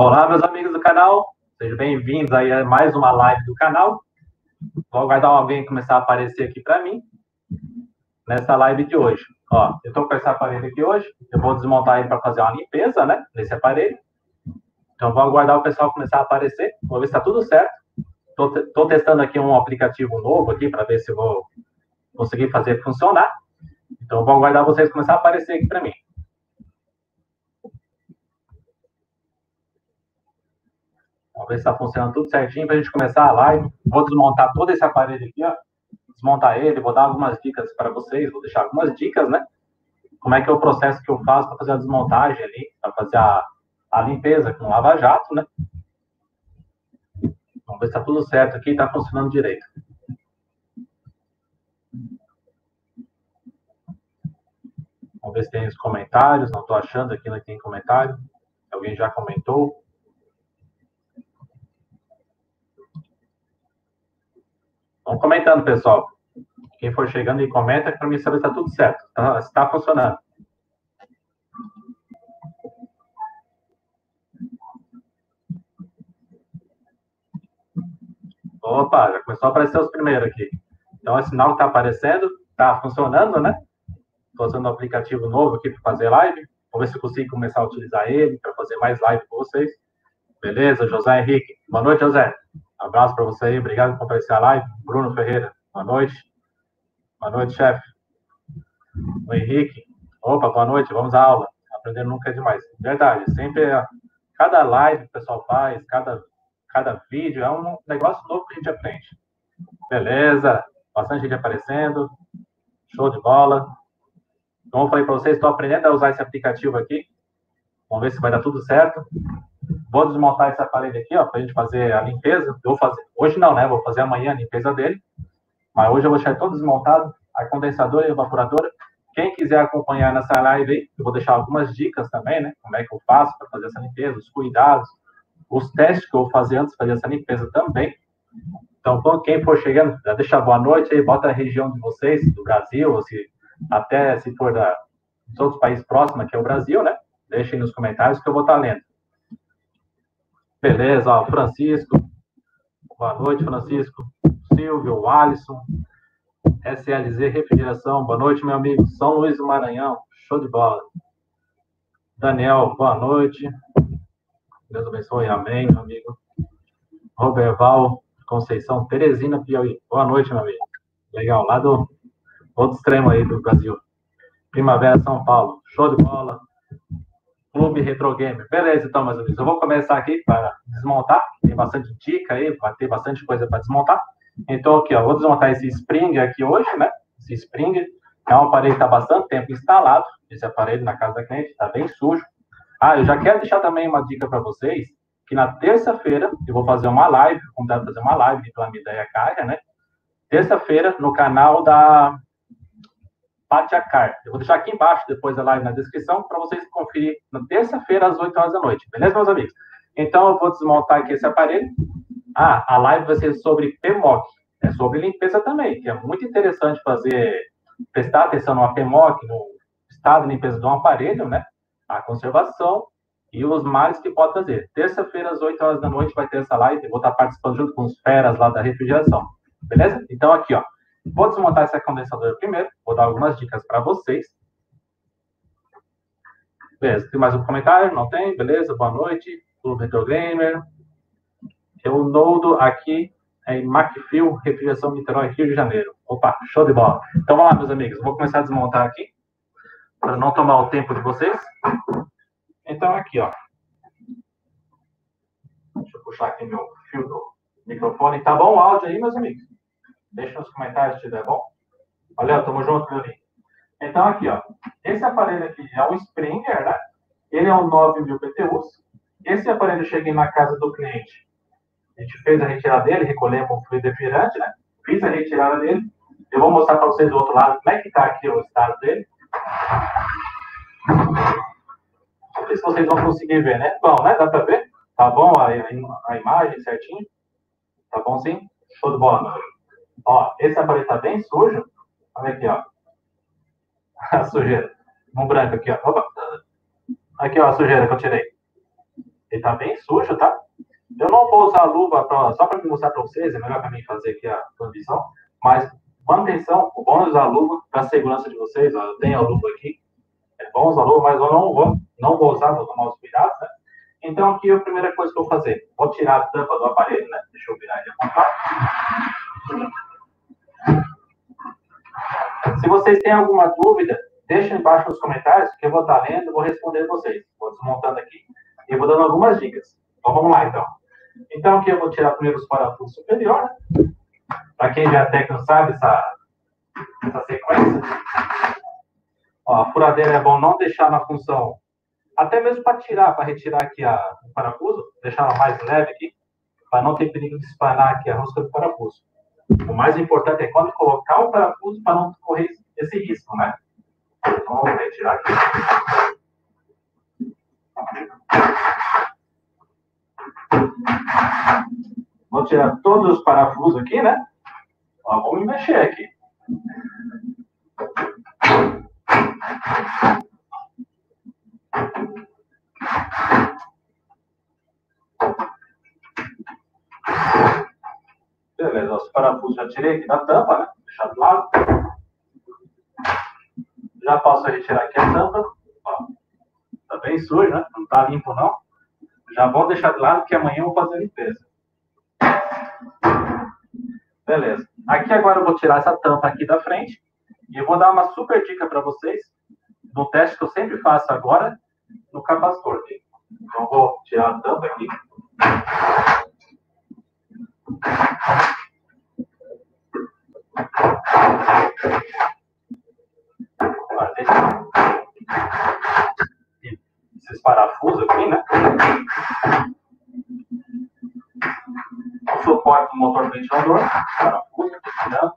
Olá, meus amigos do canal, sejam bem-vindos aí a mais uma live do canal. Logo vai dar alguém começar a aparecer aqui para mim nessa live de hoje. Ó, eu estou com esse aparelho aqui hoje, eu vou desmontar ele para fazer uma limpeza, né, nesse aparelho. Então, vou aguardar o pessoal começar a aparecer, vou ver se está tudo certo. Estou testando aqui um aplicativo novo aqui para ver se eu vou conseguir fazer funcionar. Então, vou aguardar vocês começar a aparecer aqui para mim. Vamos ver se está funcionando tudo certinho para a gente começar a live. Vou desmontar todo esse aparelho aqui, ó. Desmontar ele, vou dar algumas dicas para vocês, vou deixar algumas dicas, né? Como é que é o processo que eu faço para fazer a desmontagem ali, para fazer a limpeza com lava-jato, né? Vamos ver se está tudo certo aqui e está funcionando direito. Vamos ver se tem os comentários, não estou achando aqui, não tem comentário. Alguém já comentou? Vão comentando, pessoal. Quem for chegando e comenta, para mim saber se está tudo certo, se está funcionando. Opa, já começou a aparecer os primeiros aqui. Então, é sinal que está aparecendo, está funcionando, né? Estou usando um aplicativo novo aqui para fazer live. Vamos ver se eu consigo começar a utilizar ele para fazer mais live com vocês. Beleza, José Henrique. Boa noite, José. Abraço para você aí, obrigado por comparecer a live. Bruno Ferreira, boa noite. Boa noite, chefe. O Henrique, opa, boa noite, vamos à aula. Aprender nunca é demais. Verdade, sempre, cada live que o pessoal faz, cada vídeo é um negócio novo que a gente aprende. Beleza, bastante gente aparecendo, show de bola. Como eu falei para vocês, estou aprendendo a usar esse aplicativo aqui. Vamos ver se vai dar tudo certo. Vou desmontar esse aparelho aqui, ó, pra gente fazer a limpeza. Eu vou fazer, hoje não, né? Vou fazer amanhã a limpeza dele. Mas hoje eu vou deixar todo desmontado, a condensadora e a evaporadora. Quem quiser acompanhar nessa live aí, eu vou deixar algumas dicas também, né? Como é que eu faço para fazer essa limpeza, os cuidados, os testes que eu vou fazer antes de fazer essa limpeza também. Então, quem for chegando, já deixa boa noite aí, bota a região de vocês, do Brasil, ou se, até se for dos outros países próximos, que é o Brasil, né? Deixem nos comentários que eu vou estar lendo. Beleza, ó, Francisco. Boa noite, Francisco. Silvio, Alisson. SLZ Refrigeração. Boa noite, meu amigo. São Luís do Maranhão. Show de bola. Daniel, boa noite. Deus abençoe. Amém, meu amigo. Roberval, Conceição, Teresina, Piauí. Boa noite, meu amigo. Legal, lá do outro extremo aí do Brasil. Primavera, São Paulo. Show de bola. Clube Retro Gamer. Beleza, então, meus amigos. Eu vou começar aqui para desmontar. Tem bastante dica aí, vai ter bastante coisa para desmontar. Então, aqui, ó, vou desmontar esse Springer aqui hoje, né? Esse Springer é um aparelho que está bastante tempo instalado. Esse aparelho na casa da cliente está bem sujo. Ah, eu já quero deixar também uma dica para vocês, que na terça-feira eu vou fazer uma live, vou convidar para fazer uma live do Amida e a Carrier, né? Terça-feira, no canal da Patiacar. Eu vou deixar aqui embaixo, depois da live, na descrição, para vocês conferir na terça-feira, às 8 horas da noite. Beleza, meus amigos? Então, eu vou desmontar aqui esse aparelho. Ah, a live vai ser sobre PEMOC. É sobre limpeza também, que é muito interessante fazer, prestar atenção numa PEMOC, no estado de limpeza de um aparelho, né? A conservação e os males que pode fazer. Terça-feira, às 8 horas da noite, vai ter essa live. Eu vou estar participando junto com os feras lá da refrigeração. Beleza? Então, aqui, ó. Vou desmontar essa condensadora primeiro. Vou dar algumas dicas para vocês. Beleza. Tem mais um comentário? Não tem? Beleza. Boa noite. Clube Retro Gamer. Eu nodo aqui em MacPhil, refrigeração Niterói, Rio de Janeiro. Opa, show de bola. Então, vamos lá, meus amigos. Vou começar a desmontar aqui, para não tomar o tempo de vocês. Então, aqui, ó. Deixa eu puxar aqui meu fio do microfone. Tá bom o áudio aí, meus amigos? Deixa nos comentários se estiver bom. Valeu, tamo junto, meu lindo. Então, aqui, ó. Esse aparelho aqui é um Springer, né? Ele é um 9.000 BTUs. Esse aparelho eu cheguei na casa do cliente. A gente fez a retirada dele, recolhemos o fluido refrigerante, né? Fiz a retirada dele. Eu vou mostrar para vocês do outro lado como é que tá aqui o estado dele. Não sei se vocês vão conseguir ver, né? Bom, né? Dá para ver? Tá bom a imagem certinho? Tá bom sim? Show de bola, meu amigo. Ó, esse aparelho tá bem sujo. Olha aqui, ó. A sujeira. Um branco aqui, ó. Opa. Aqui, ó, a sujeira que eu tirei. Ele tá bem sujo, tá? Eu não vou usar a luva pra, só para mostrar para vocês, é melhor para mim fazer aqui a transmissão, mas manutenção, o bom é usar a luva para segurança de vocês, ó, eu tenho a luva aqui, é bom usar a luva, mas eu não vou usar, vou tomar os cuidados, né? Então aqui a primeira coisa que eu vou fazer, vou tirar a tampa do aparelho, né? Deixa eu virar ele apontar. Se vocês têm alguma dúvida, deixa embaixo nos comentários, que eu vou estar lendo, vou responder vocês. Vou desmontando aqui e vou dando algumas dicas. Então vamos lá, então. Então aqui eu vou tirar primeiro os parafusos superiores, né? Para quem já é técnico sabe essa sequência. Ó, a furadeira é bom não deixar na função, até mesmo para retirar aqui o parafuso, deixar ela mais leve aqui, para não ter perigo de espanar aqui a rosca do parafuso. O mais importante é quando colocar o parafuso para não correr esse risco, né? Então, vamos retirar aqui. Vou tirar todos os parafusos aqui, né? Ó, vou me mexer aqui. Beleza, os parafusos já tirei aqui da tampa, né? Vou deixar do lado. Já posso retirar aqui a tampa. Ó, tá bem sujo, né? Não tá limpo, não. Já vou deixar de lado, porque amanhã eu vou fazer a limpeza. Beleza. Aqui agora eu vou tirar essa tampa aqui da frente. E eu vou dar uma super dica para vocês, no teste que eu sempre faço agora, no capacitor aqui. Então, vou tirar a tampa aqui. Agora, deixa esses parafusos aqui, né? O suporte do motor ventilador, parafuso, né?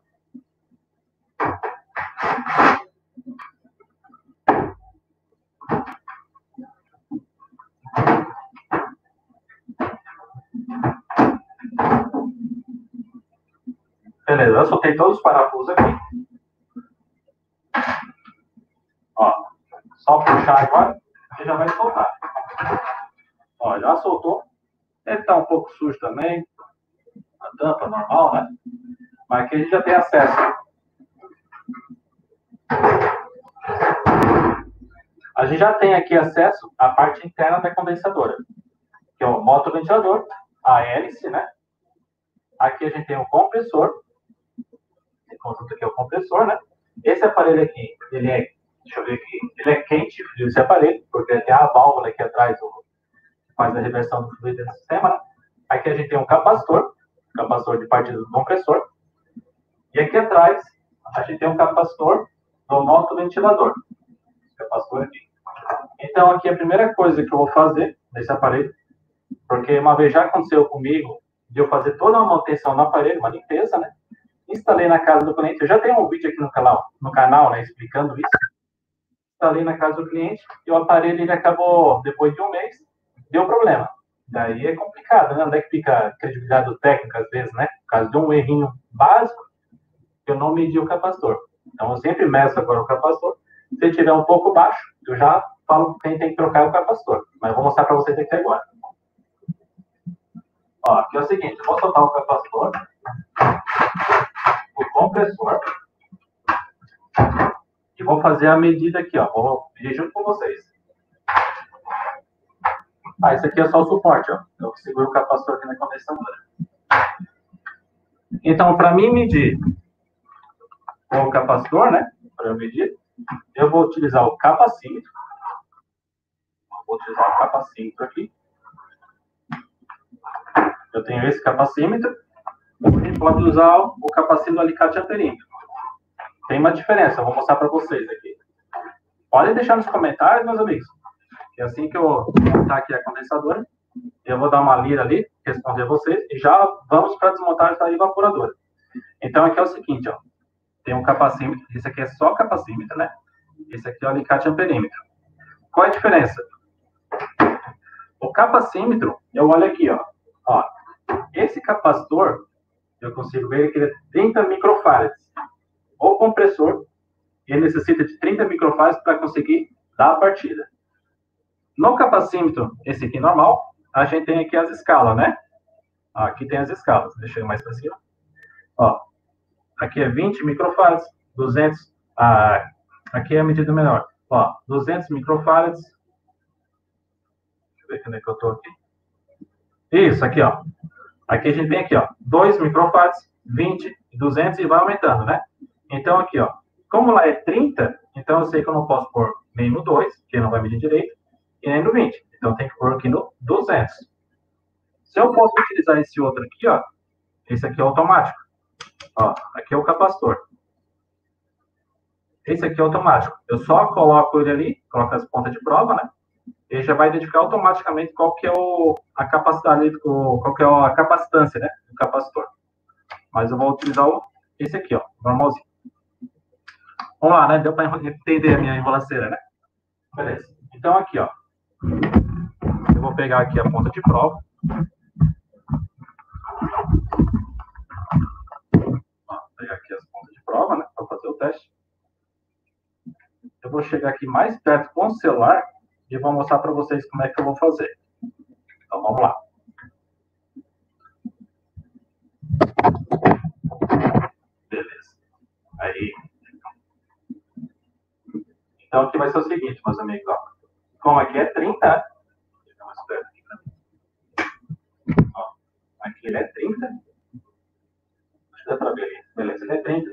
Beleza, eu soltei todos os parafusos aqui. Ó, só puxar agora e já vai soltar. Ó, já soltou. Ele tá um pouco sujo também. A tampa normal, né? Mas aqui a gente já tem acesso. A gente já tem aqui acesso à parte interna da condensadora, que é o motor ventilador, a hélice, né? Aqui a gente tem um compressor. Esse conjunto aqui é o compressor, né? Esse aparelho aqui, ele é, deixa eu ver aqui, ele é quente, frio esse aparelho, porque tem a válvula aqui atrás, que faz a reversão do fluido do sistema, né? Aqui a gente tem um capacitor, capacitor de partida do compressor. E aqui atrás, a gente tem um capacitor do motoventilador. Esse capacitor aqui. Então, aqui a primeira coisa que eu vou fazer nesse aparelho, porque uma vez já aconteceu comigo, de eu fazer toda uma manutenção no aparelho, uma limpeza, né? Instalei na casa do cliente, eu já tenho um vídeo aqui no canal, né, explicando isso. Instalei na casa do cliente e o aparelho, ele acabou, depois de um mês, deu problema. Daí é complicado, né? Onde é que fica a credibilidade do técnico, às vezes, né? Por causa de um errinho básico, eu não medi o capacitor. Então, eu sempre meço agora o capacitor. Se tiver um pouco baixo, eu já falo quem tem que trocar o capacitor. Mas eu vou mostrar para vocês aqui agora. Ó, aqui é o seguinte, eu vou soltar o capacitor, o compressor, e vou fazer a medida aqui, ó, vou medir junto com vocês. Ah, esse aqui é só o suporte, ó, eu seguro o capacitor aqui na condensadora. Então, para mim medir com o capacitor, né, para eu medir, eu vou utilizar o capacímetro, aqui. Eu tenho esse capacímetro, e pode usar o capacímetro do alicate amperímetro. Tem uma diferença, eu vou mostrar para vocês aqui. Podem deixar nos comentários, meus amigos. E assim que eu montar aqui a condensadora, eu vou dar uma lira ali, responder a vocês, e já vamos para desmontar a evaporadora. Então, aqui é o seguinte, ó. Tem um capacímetro, esse aqui é só capacímetro, né? Esse aqui é o alicate amperímetro. Qual é a diferença? O capacímetro, eu olho aqui, ó. Ó, esse capacitor, eu consigo ver que ele é 30 microfarads. O compressor, ele necessita de 30 microfarads para conseguir dar a partida. No capacímetro, esse aqui normal, a gente tem aqui as escalas, né? Aqui tem as escalas. Deixa eu ir mais para cima. Ó, aqui é 20 microfarads, 200... Ah, aqui é a medida menor. Ó, 200 microfarads. Deixa eu ver onde é que eu estou aqui. Isso, aqui, ó. Aqui a gente tem aqui, ó, 2 microfarads, 20, 200 e vai aumentando, né? Então, aqui, ó, como lá é 30, então eu sei que eu não posso pôr nem no 2, que não vai medir direito, e nem no 20. Então, tem que pôr aqui no 200. Se eu posso utilizar esse outro aqui, ó, esse aqui é automático. Ó, aqui é o capacitor. Esse aqui é automático. Eu só coloco ele ali, coloco as pontas de prova, né? Ele já vai identificar automaticamente qual que é a capacidade, qual que é a capacitância, né, do capacitor. Mas eu vou utilizar esse aqui, ó, normalzinho. Vamos lá, né? Deu para entender a minha enrolaceira, né? Beleza. Então, aqui, ó. Eu vou pegar aqui a ponta de prova. Ó, vou pegar aqui as pontas de prova, né, para fazer o teste. Eu vou chegar aqui mais perto com o celular e vou mostrar para vocês como é que eu vou fazer. Então, vamos lá. Beleza. Aí. Então, aqui vai ser o seguinte, meus amigos. Ó. Como aqui é 30, ó, aqui ele é 30. Acho que dá para ver ali. Beleza, ele é 30.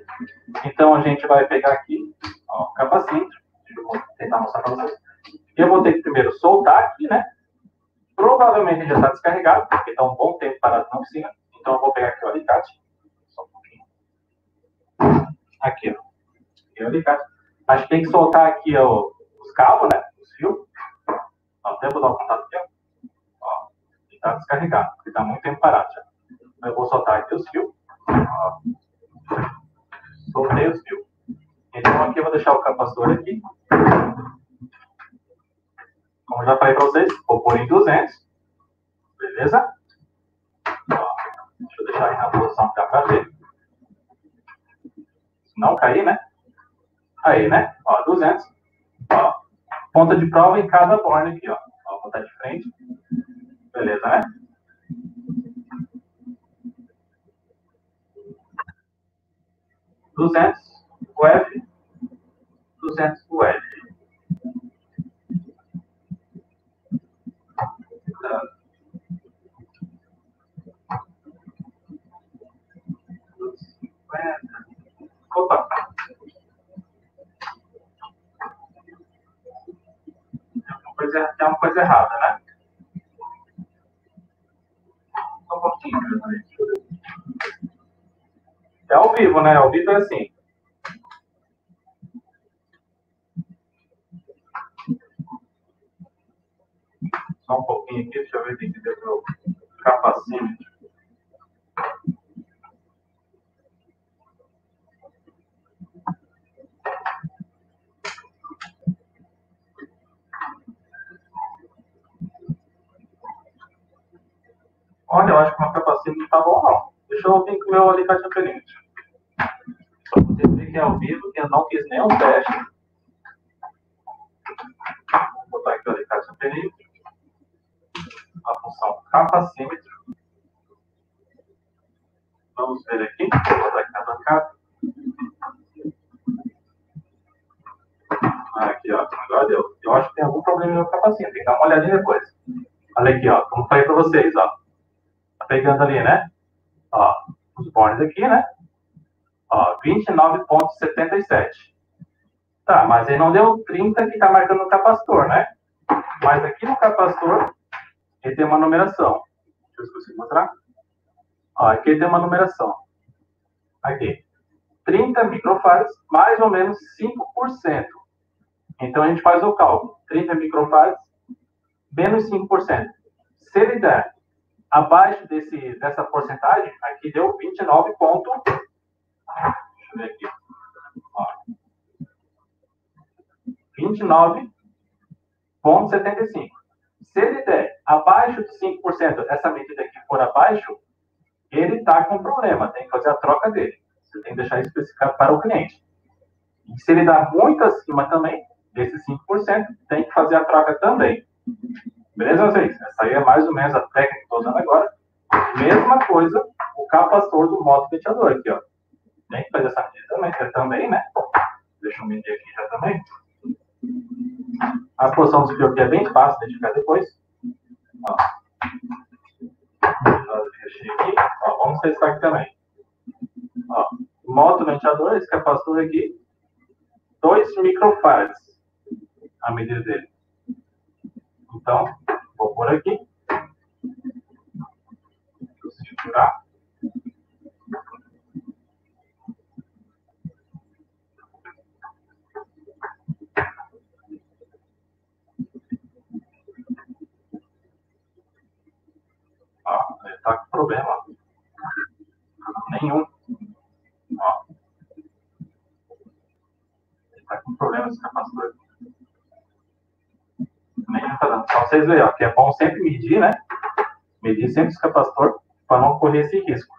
Então, a gente vai pegar aqui, ó, o capacete. Deixa eu tentar mostrar para vocês. Eu vou ter que primeiro soltar aqui, né? Provavelmente já está descarregado, porque está um bom tempo parado na oficina. Então, eu vou pegar aqui o alicate. Só um pouquinho. Aqui, ó. Aqui é o alicate. A gente tem que soltar aqui, ó, os cabos, né? Os fios. Até vou dar o contato aqui, ó. Ó, ele está descarregado, porque está muito tempo parado já. Então, eu vou soltar aqui os fios. Ó. Soltei os fios. Então, aqui eu vou deixar o capacitor aqui. Como já falei para vocês, vou pôr em 200. Beleza? Ó, deixa eu deixar aí na posição que dá para ver. Se não cair, né? Aí, né? Ó, 200. Ó, ponta de prova em cada borne aqui, ó. Ó, ponta de frente. Beleza, né? $200 UF. $200 UF. Opa! Tem uma coisa errada, né? Só um pouquinho. É ao vivo, né? Ao vivo é assim. Só um pouquinho aqui, deixa eu ver o que deu pro capacete. Olha, eu acho que uma capacete não tá bom, não. Deixa eu vir com o meu alicate diferente. Pra vocês verem que é ao vivo, que eu não fiz nenhum teste. Vou botar aqui o alicate diferente. A função capacímetro. Vamos ver aqui. Vou botar aqui na bancada. Aqui, ó. Agora deu. Eu acho que tem algum problema no capacímetro. Tem que dar uma olhadinha depois. Olha aqui, ó. Como falei para vocês, ó. Tá pegando ali, né? Ó. Os bornes aqui, né? Ó. 29,77. Tá, mas ele não deu 30 que tá marcando o capacitor, né? Mas aqui no capacitor... ele tem uma numeração. Deixa eu ver se consigo mostrar. Ó, aqui tem uma numeração. Aqui. 30 microfarads, mais ou menos 5%. Então, a gente faz o cálculo. 30 microfarads, menos 5%. Se ele der abaixo dessa porcentagem, aqui deu 29 ponto... Deixa eu ver aqui. Ó. 29,75. Se ele der abaixo de 5%, essa medida aqui for abaixo, ele está com problema, tem que fazer a troca dele. Você tem que deixar especificado para o cliente. E se ele dá muito acima também, desse 5%, tem que fazer a troca também. Beleza, meus amigos? Essa aí é mais ou menos a técnica que estou dando agora. Mesma coisa, o capacitor do moto fechador aqui, ó. Tem que fazer essa medida também, né? Deixa eu medir aqui já também. A posição do fio aqui é bem fácil de identificar depois. Ó. Aqui. Ó, vamos testar aqui também. Ó, moto ventilador, esse capacitor aqui, 2 microfarads a medida dele. Então, vou pôr aqui. Deixa eu segurar. Ó, ele está com problema nenhum. Ó. Ele está com problema esse capacitor. Nenhum está dando. Só vocês verem, ó, que é bom sempre medir, né? Medir sempre esse capacitor para não correr esse risco.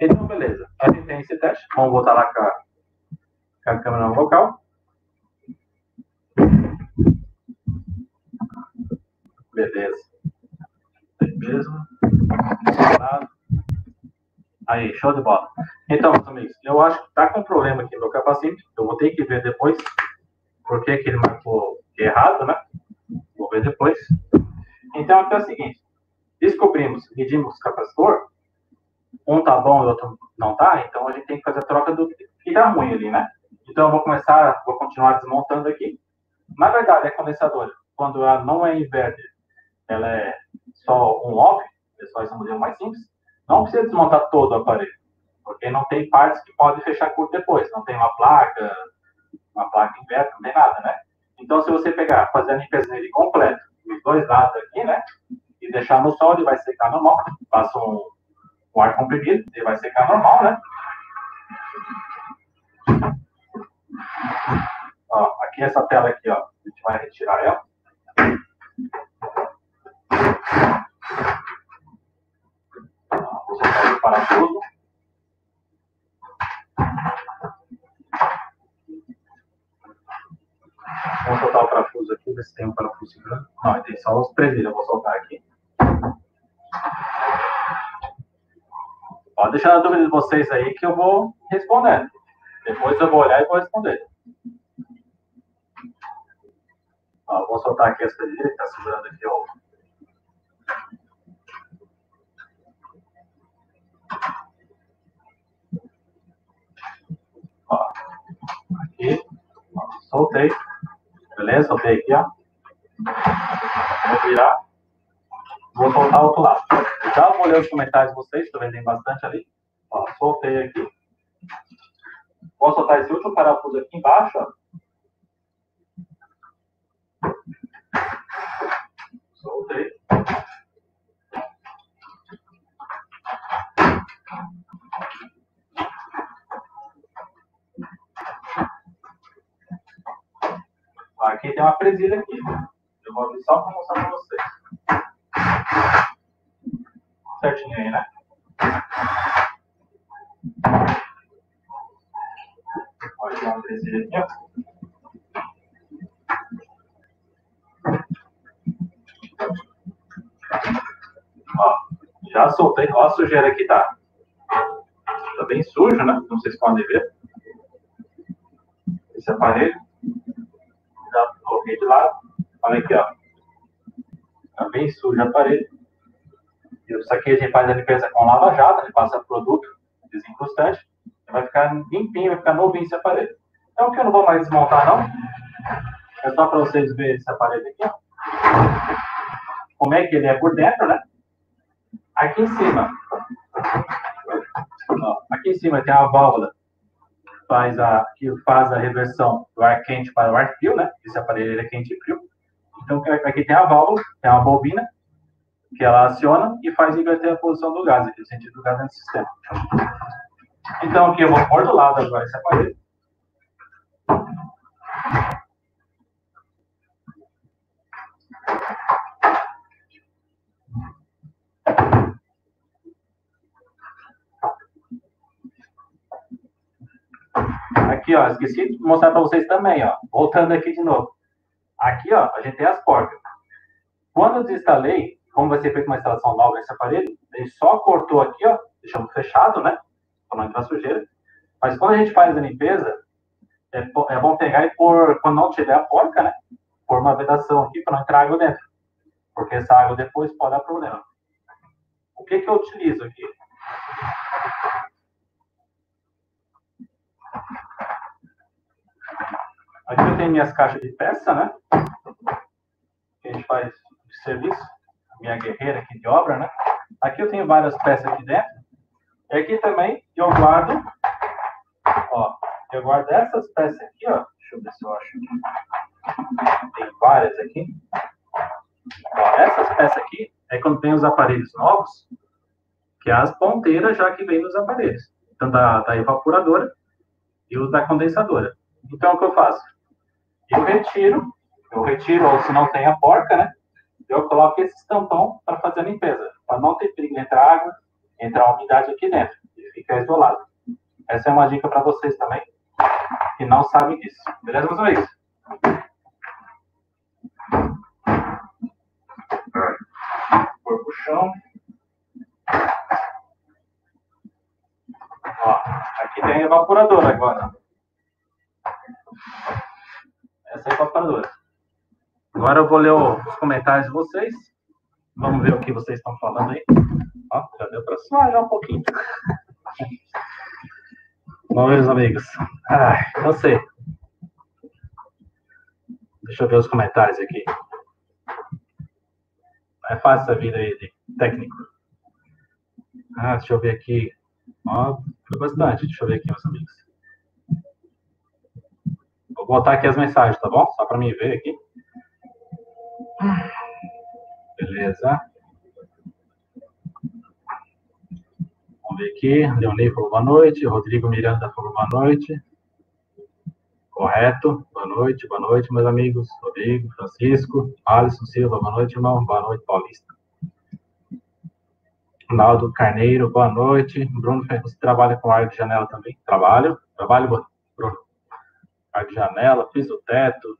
Então, beleza. A gente tem esse teste. Vamos voltar lá com a câmera no local. Beleza. Mesmo. Aí, show de bola. Então, meus amigos, eu acho que tá com problema aqui no capacete. Eu vou ter que ver depois porque que ele marcou errado, né? Vou ver depois. Então, aqui é o seguinte: descobrimos, medimos o capacitor. Um tá bom e o outro não tá. Então, a gente tem que fazer a troca do que fica ruim ali, né? Então, eu vou continuar desmontando aqui. Na verdade, é condensadora. Quando ela não é inverter, ela é só um off, pessoal, esse é um modelo mais simples. Não precisa desmontar todo o aparelho, porque não tem partes que podem fechar curto depois. Não tem uma placa inversa, não tem nada, né? Então, se você pegar, fazer a limpeza nele completo, dos dois lados aqui, né? E deixar no sol, ele vai secar normal. Passa um ar comprimido, ele vai secar normal, né? Ó, aqui essa tela aqui, ó, a gente vai retirar ela. Vou soltar o parafuso. Vou soltar o parafuso aqui, ver se tem um parafuso grande. Não, tem só os presilhos, eu vou soltar aqui. Pode deixar a dúvida de vocês aí que eu vou respondendo. Depois eu vou olhar e vou responder. Ó, vou soltar aqui as presilhas que está segurando aqui o... Ó, aqui, ó, soltei, beleza? Soltei aqui, ó. Vou virar, vou soltar o outro lado. Já vou ler os comentários de vocês, também tem bastante ali. Ó, soltei aqui. Vou soltar esse último parafuso aqui embaixo, ó. Soltei. Aqui tem uma presilha aqui. Eu vou abrir só para mostrar para vocês. Certinho aí, né? Pode dar uma presilha aqui, ó. Ó, já soltei. Ó a sujeira aqui tá. Tá bem sujo, né? Como vocês podem ver. Esse aparelho. Coloquei de lado, olha aqui, ó. Tá bem sujo o aparelho. Isso aqui a gente faz a limpeza com lava-jato, a gente passa produto desencrustante, vai ficar limpinho, vai ficar novinho esse aparelho. Então, que eu não vou mais desmontar, não. É só para vocês verem esse aparelho aqui, ó. Como é que ele é por dentro, né? Aqui em cima, ó, aqui em cima tem a válvula. Que faz a reversão do ar quente para o ar frio, né? Esse aparelho é quente e frio. Então, aqui tem a válvula, tem uma bobina, que ela aciona e faz inverter a posição do gás, aqui, o sentido do gás dentro do sistema. Então, aqui eu vou pôr do lado agora esse aparelho. Aqui, ó, esqueci de mostrar para vocês também, ó. Voltando aqui de novo. Aqui, ó, a gente tem as porcas. Quando eu desinstalei, como vai ser feita uma instalação nova nesse aparelho, ele só cortou aqui, ó, deixamos fechado, né? Para não entrar sujeira. Mas quando a gente faz a limpeza, é bom pegar e pôr, quando não tiver a porca, né? Pôr uma vedação aqui para não entrar água dentro. Porque essa água depois pode dar problema. O que que eu utilizo aqui? Aqui eu tenho minhas caixas de peça, né? Que a gente faz de serviço. Minha guerreira aqui de obra, né? Aqui eu tenho várias peças aqui dentro. E aqui também eu guardo, ó, eu guardo essas peças aqui, ó. Deixa eu ver se eu acho aqui. Tem várias aqui. Ó, essas peças aqui é quando tem os aparelhos novos, que é as ponteiras já que vem nos aparelhos. Então, da evaporadora e os da condensadora. Então, o que eu faço? Eu retiro, ou se não tem a porca, né? Eu coloco esse tampão para fazer a limpeza, para não ter perigo de entrar água, entrar umidade aqui dentro, e ficar isolado. Essa é uma dica para vocês também, que não sabem disso. Beleza, meus amigos? Por puxão. Ó, aqui tem a evaporadora agora. Essa é a evaporadora. Agora eu vou ler os comentários de vocês. Vamos ver o que vocês estão falando aí. Ó, já deu para suar um pouquinho. Bom, meus amigos. Ai, não sei. Deixa eu ver os comentários aqui. É fácil a vida aí de técnico. Ah, deixa eu ver aqui. Ó, foi bastante. Deixa eu ver aqui, meus amigos. Vou botar aqui as mensagens, tá bom? Só para mim ver aqui. Beleza. Vamos ver aqui. Leonei falou boa noite. Rodrigo Miranda falou boa noite. Correto. Boa noite, meus amigos. Rodrigo, Francisco, Alisson Silva, boa noite, irmão. Boa noite, Paulista. Naldo Carneiro, boa noite. Bruno, você trabalha com ar de janela também? Trabalho, Bruno. Ar de janela, fiz o teto.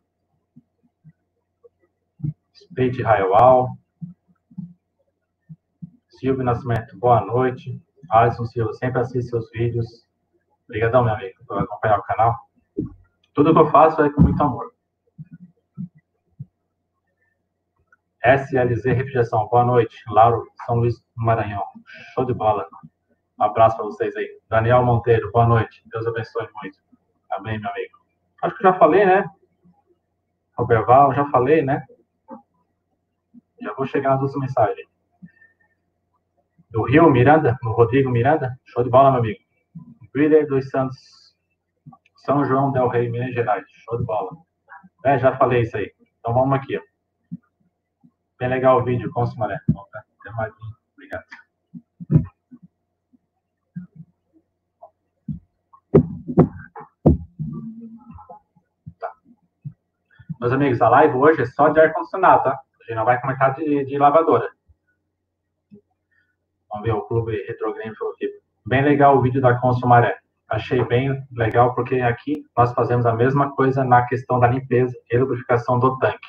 Peite Raiual, Silvio Nascimento, boa noite. Alisson Silva, sempre assiste seus vídeos. Obrigadão, meu amigo, por acompanhar o canal. Tudo que eu faço é com muito amor. SLZ Refrigeração, boa noite. Lauro, São Luís do Maranhão, show de bola. Um abraço para vocês aí. Daniel Monteiro, boa noite. Deus abençoe muito. Amém, meu amigo. Acho que já falei, né? Roberval, já falei, né? Já vou chegar nas outras mensagens. Do Rio Miranda, do Rodrigo Miranda. Show de bola, meu amigo. William dos Santos. São João del Rei, Minas Gerais. Show de bola. É, já falei isso aí. Então vamos aqui, ó. Bem legal o vídeo, Consumaré. Bom, tá? Até mais. Obrigado. Tá. Meus amigos, a live hoje é só de ar-condicionado, tá? Ele não vai comentar de lavadora. Vamos ver o Clube Retro Gamer falou aqui. Bem legal o vídeo da Consumaré. Achei bem legal porque aqui nós fazemos a mesma coisa na questão da limpeza e lubrificação do tanque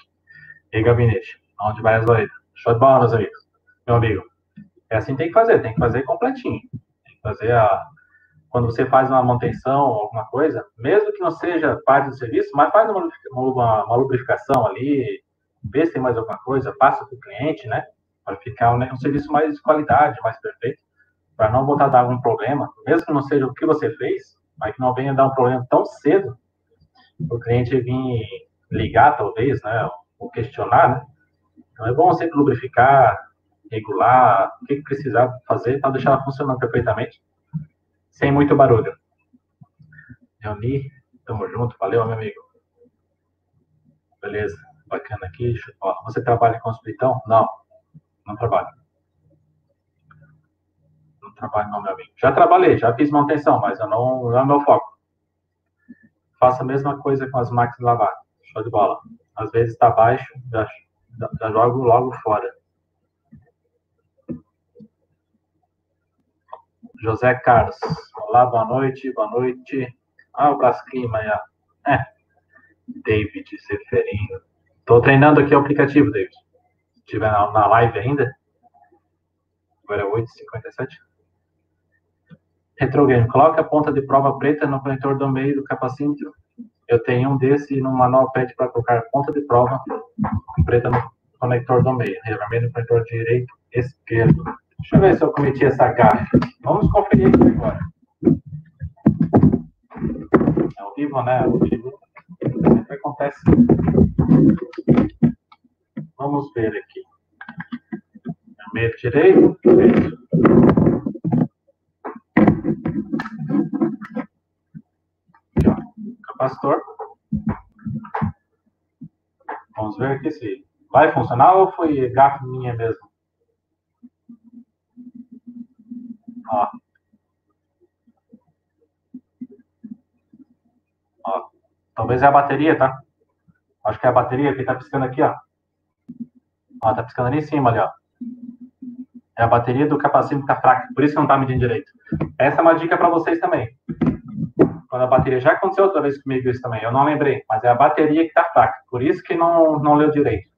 e gabinete. Onde vai as orelhas. Show de bola, meus amigos. Meu amigo, é assim que tem que fazer. Tem que fazer completinho. Tem que fazer a... Quando você faz uma manutenção ou alguma coisa, mesmo que não seja parte do serviço, mas faz uma lubrificação ali... Vê se tem mais alguma coisa, passa para o cliente, né? Para ficar um serviço mais de qualidade, mais perfeito, para não botar dar algum problema, mesmo que não seja o que você fez, mas que não venha dar um problema tão cedo, o cliente vir ligar, talvez, né? Ou questionar, né? Então é bom sempre lubrificar, regular, o que precisar fazer para deixar ela funcionando perfeitamente, sem muito barulho. Leoni, tamo junto, valeu, meu amigo. Beleza. Bacana aqui, ó, você trabalha com splitão? Não trabalho. Não trabalho não, meu amigo. Já trabalhei, já fiz manutenção, mas eu não é o meu foco. Faço a mesma coisa com as máquinas de lavar. Show de bola. Às vezes está baixo, já jogo logo fora. José Carlos. Olá, boa noite, boa noite. Ah, o Brasquim, amanhã. David Seferino. Estou treinando aqui o aplicativo, David. estiver na live ainda. Agora é 8h57. Retro Game, coloque a ponta de prova preta no conector do meio do capacímetro. Eu tenho um desse e no manual pede para colocar a ponta de prova preta no conector do meio. Revermelho no conector direito, esquerdo. Deixa eu ver se eu cometi essa gafe. Vamos conferir aqui agora. É ao vivo, né? É ao vivo. Sempre acontece. Vamos ver aqui. Meio direito, direito. Aqui, ó. Capacitor. Vamos ver aqui se vai funcionar ou foi gafe minha mesmo. Ó. Ó. Talvez é a bateria, tá? Acho que é a bateria que tá piscando aqui, ó. Ó, tá piscando ali em cima, ali, ó. É a bateria do capacete que tá fraca, por isso não tá medindo direito. Essa é uma dica para vocês também. Quando a bateria... Já aconteceu outra vez comigo isso também, eu não lembrei. Mas é a bateria que tá fraca, por isso que não leu direito.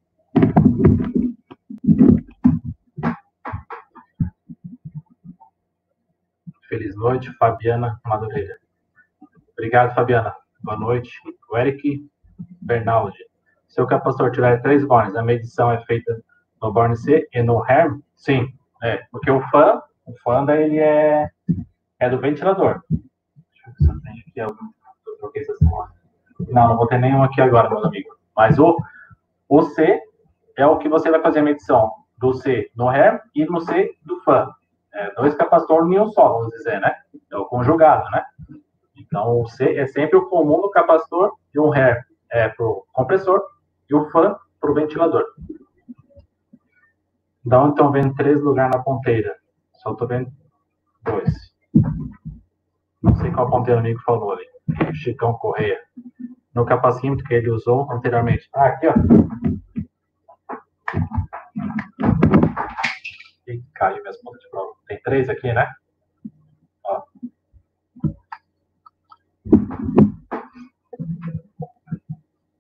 Feliz noite, Fabiana Madureira. Obrigado, Fabiana. Boa noite. O Eric Bernaldi. Se o capacitor tiver 3 bornes, a medição é feita no borne C e no HERM? Sim, é. Porque o fã ele é do ventilador. Deixa eu ver se eu tenho aqui algum. Eu troquei essa celular. Não vou ter nenhum aqui agora, meus amigos. Mas o C é o que você vai fazer a medição do C no HERM e no C do fã. É, 2 capacitores em um só, vamos dizer, né? É o conjugado, né? Então, o C é sempre o comum do capacitor e o HERM é para o compressor e o fã para o ventilador. Da onde estão vendo 3 lugares na ponteira? Só estou vendo 2. Não sei qual ponteira o amigo falou ali. Chicão Correia. No capacímetro que ele usou anteriormente. Ah, aqui, ó. E caiu minhas pontas de prova. Tem 3 aqui, né? Ó.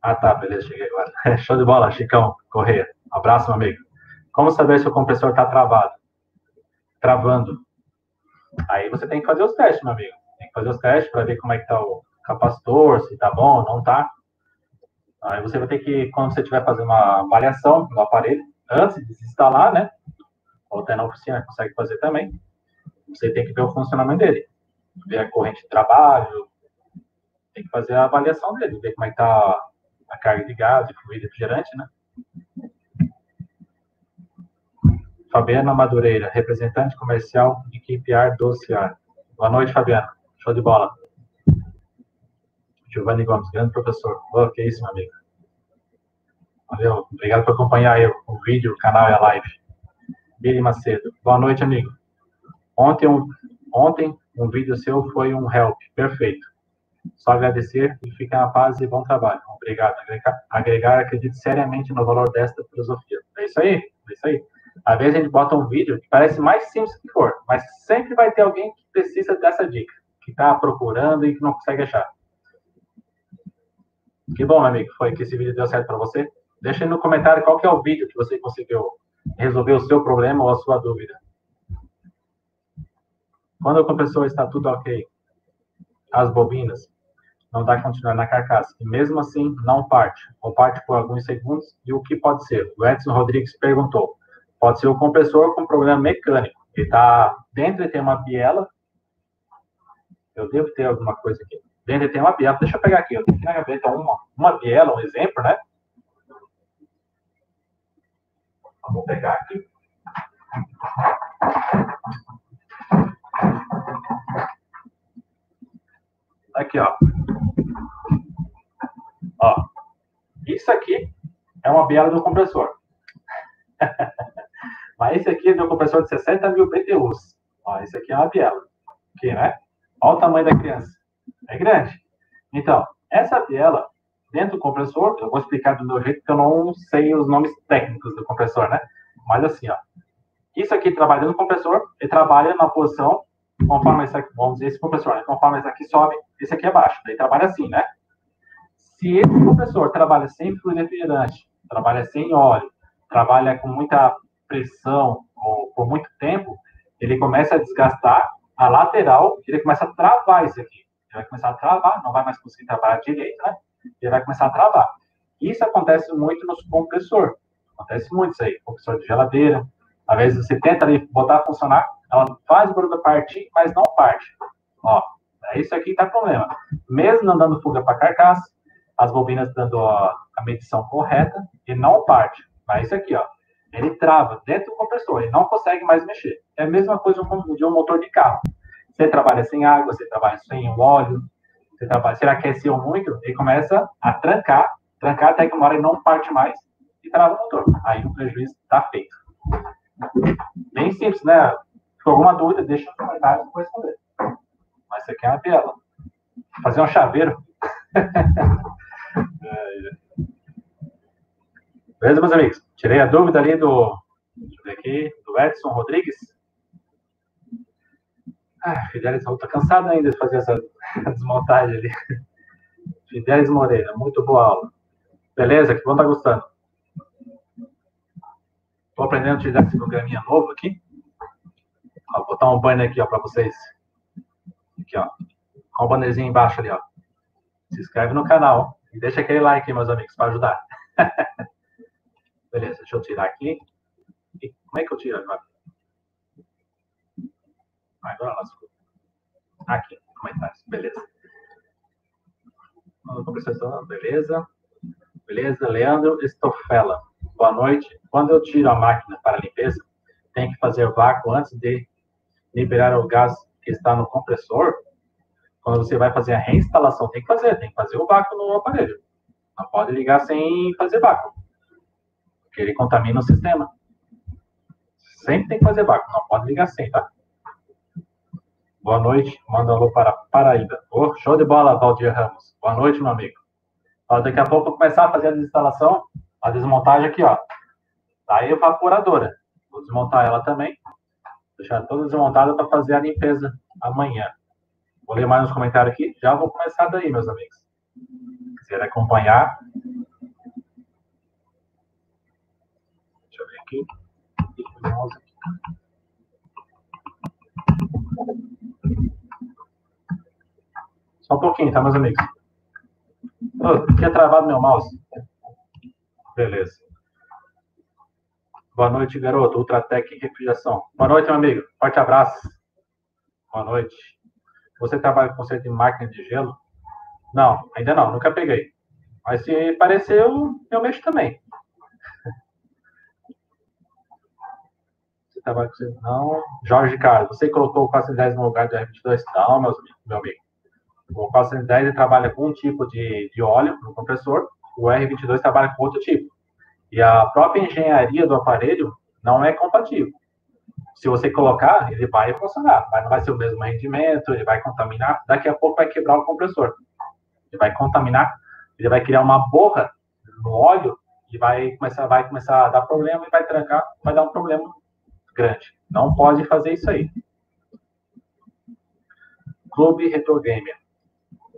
Ah, tá. Beleza, cheguei agora. Show de bola, Chicão Correia. Um abraço, meu amigo. Como saber se o compressor está travando? Aí você tem que fazer os testes, meu amigo. Tem que fazer os testes para ver como é que está o capacitor, se está bom ou não está. Aí você vai ter que, quando você estiver fazendo uma avaliação no aparelho, antes de desinstalar, né? Ou até na oficina consegue fazer também. Você tem que ver o funcionamento dele. Ver a corrente de trabalho. Tem que fazer a avaliação dele. Ver como é que está a carga de gás, de fluido refrigerante, né? Fabiana Madureira, representante comercial de Quimpear do Oceano. Boa noite, Fabiana. Show de bola. Giovanni Gomes, grande professor. Boa, que isso, meu amigo. Valeu. Obrigado por acompanhar aí o vídeo, o canal e a live. Billy Macedo. Boa noite, amigo. Ontem um vídeo seu foi um help. Perfeito. Só agradecer e ficar na paz e bom trabalho. Obrigado. Agregar, acredito seriamente no valor desta filosofia. É isso aí. É isso aí. Às vezes a gente bota um vídeo que parece mais simples que for, mas sempre vai ter alguém que precisa dessa dica, que está procurando e que não consegue achar. Que bom, meu amigo, foi que esse vídeo deu certo para você. Deixa aí no comentário qual que é o vídeo que você conseguiu resolver o seu problema ou a sua dúvida. Quando o compressor está tudo ok, as bobinas não dá continuar na carcaça, e mesmo assim não parte, ou parte por alguns segundos, e o que pode ser? O Edson Rodrigues perguntou. Pode ser o compressor com problema mecânico. Ele está dentro e tem uma biela. Eu devo ter alguma coisa aqui. Dentro e tem uma biela. Deixa eu pegar aqui. Eu tenho aqui na gaveta uma biela, um exemplo, né? Vamos pegar aqui. Aqui, ó. Ó. Isso aqui é uma biela do compressor. Mas esse aqui é do compressor de 60.000 BTUs. Ó, esse aqui é uma biela. Aqui, né? Olha o tamanho da criança. É grande. Então, essa biela, dentro do compressor, eu vou explicar do meu jeito, porque eu não sei os nomes técnicos do compressor, né? Mas assim, ó. Isso aqui trabalha no compressor, ele trabalha na posição, conforme esse aqui, vamos dizer, esse compressor, né? Conforme esse aqui sobe, esse aqui é baixo. Daí trabalha assim, né? Se esse compressor trabalha sem fluido refrigerante, trabalha sem óleo, trabalha com muita pressão por muito tempo, ele começa a desgastar a lateral, ele começa a travar isso aqui. Ele vai começar a travar, não vai mais conseguir trabalhar direito, né? Ele vai começar a travar. Isso acontece muito no compressor. Acontece muito isso aí. Compressor de geladeira. Às vezes você tenta ali botar a funcionar, ela faz o barulho partir, mas não parte. Ó, é isso aqui que tá problema. Mesmo não dando fuga para carcaça, as bobinas dando a medição correta, ele não parte. Mas isso aqui, ó, ele trava dentro do compressor, ele não consegue mais mexer. É a mesma coisa de um motor de carro. Você trabalha sem água, você trabalha sem óleo, você trabalha, se ele aqueceu muito, ele começa a trancar até que uma hora ele não parte mais e trava o motor. Aí o prejuízo está feito. Bem simples, né? Se alguma dúvida, deixa nos comentários que eu vou responder. Mas isso aqui é uma piada. Fazer um chaveiro. Beleza, meus amigos? Tirei a dúvida ali do, deixa eu ver aqui, do Edson Rodrigues. Ah, Fidelis, eu tô cansado ainda de fazer essa desmontagem ali. Fidelis Moreira, muito boa aula. Beleza, que bom, tá gostando. Tô aprendendo a utilizar esse programinha novo aqui. Ó, vou botar um banner aqui, ó, pra vocês. Aqui, ó. Olha o bannerzinho embaixo ali, ó. Se inscreve no canal e deixa aquele like aí, meus amigos, pra ajudar. Beleza, deixa eu tirar aqui. E como é que eu tiro agora? Agora nós... Aqui, comentários, beleza. Beleza. Beleza, Leandro Estofela. Boa noite. Quando eu tiro a máquina para a limpeza, tem que fazer vácuo antes de liberar o gás que está no compressor? Quando você vai fazer a reinstalação, tem que fazer o vácuo no aparelho. Não pode ligar sem fazer vácuo, porque ele contamina o sistema. Sempre tem que fazer vácuo, não pode ligar sem, tá? Boa noite, manda um alô para Paraíba. Oh, show de bola, Valdir Ramos. Boa noite, meu amigo. Ó, daqui a pouco eu vou começar a fazer a desinstalação, a desmontagem aqui, ó. Da evaporadora. Vou desmontar ela também. Deixar toda desmontada para fazer a limpeza amanhã. Vou ler mais uns comentários aqui. Já vou começar daí, meus amigos. Se quiser acompanhar. Deixa eu ver aqui. Só um pouquinho, tá, meus amigos? Oh, tinha travado meu mouse. Beleza. Boa noite, garoto. Ultratec Refrigeração. Boa noite, meu amigo. Forte abraço. Boa noite. Você trabalha com conserto de máquina de gelo? Não, ainda não. Nunca peguei. Mas se aparecer, eu mexo também. Você trabalha com conserto? Não. Jorge Carlos, você colocou o 410 no lugar do R22? Não, meu amigo. O 410 trabalha com um tipo de óleo no compressor, o R22 trabalha com outro tipo. E a própria engenharia do aparelho não é compatível. Se você colocar, ele vai funcionar, mas não vai ser o mesmo rendimento, ele vai contaminar, daqui a pouco vai quebrar o compressor. Ele vai contaminar, ele vai criar uma borra no óleo e vai começar a dar problema e vai trancar, vai dar um problema grande. Não pode fazer isso aí. Clube Retro Gamer.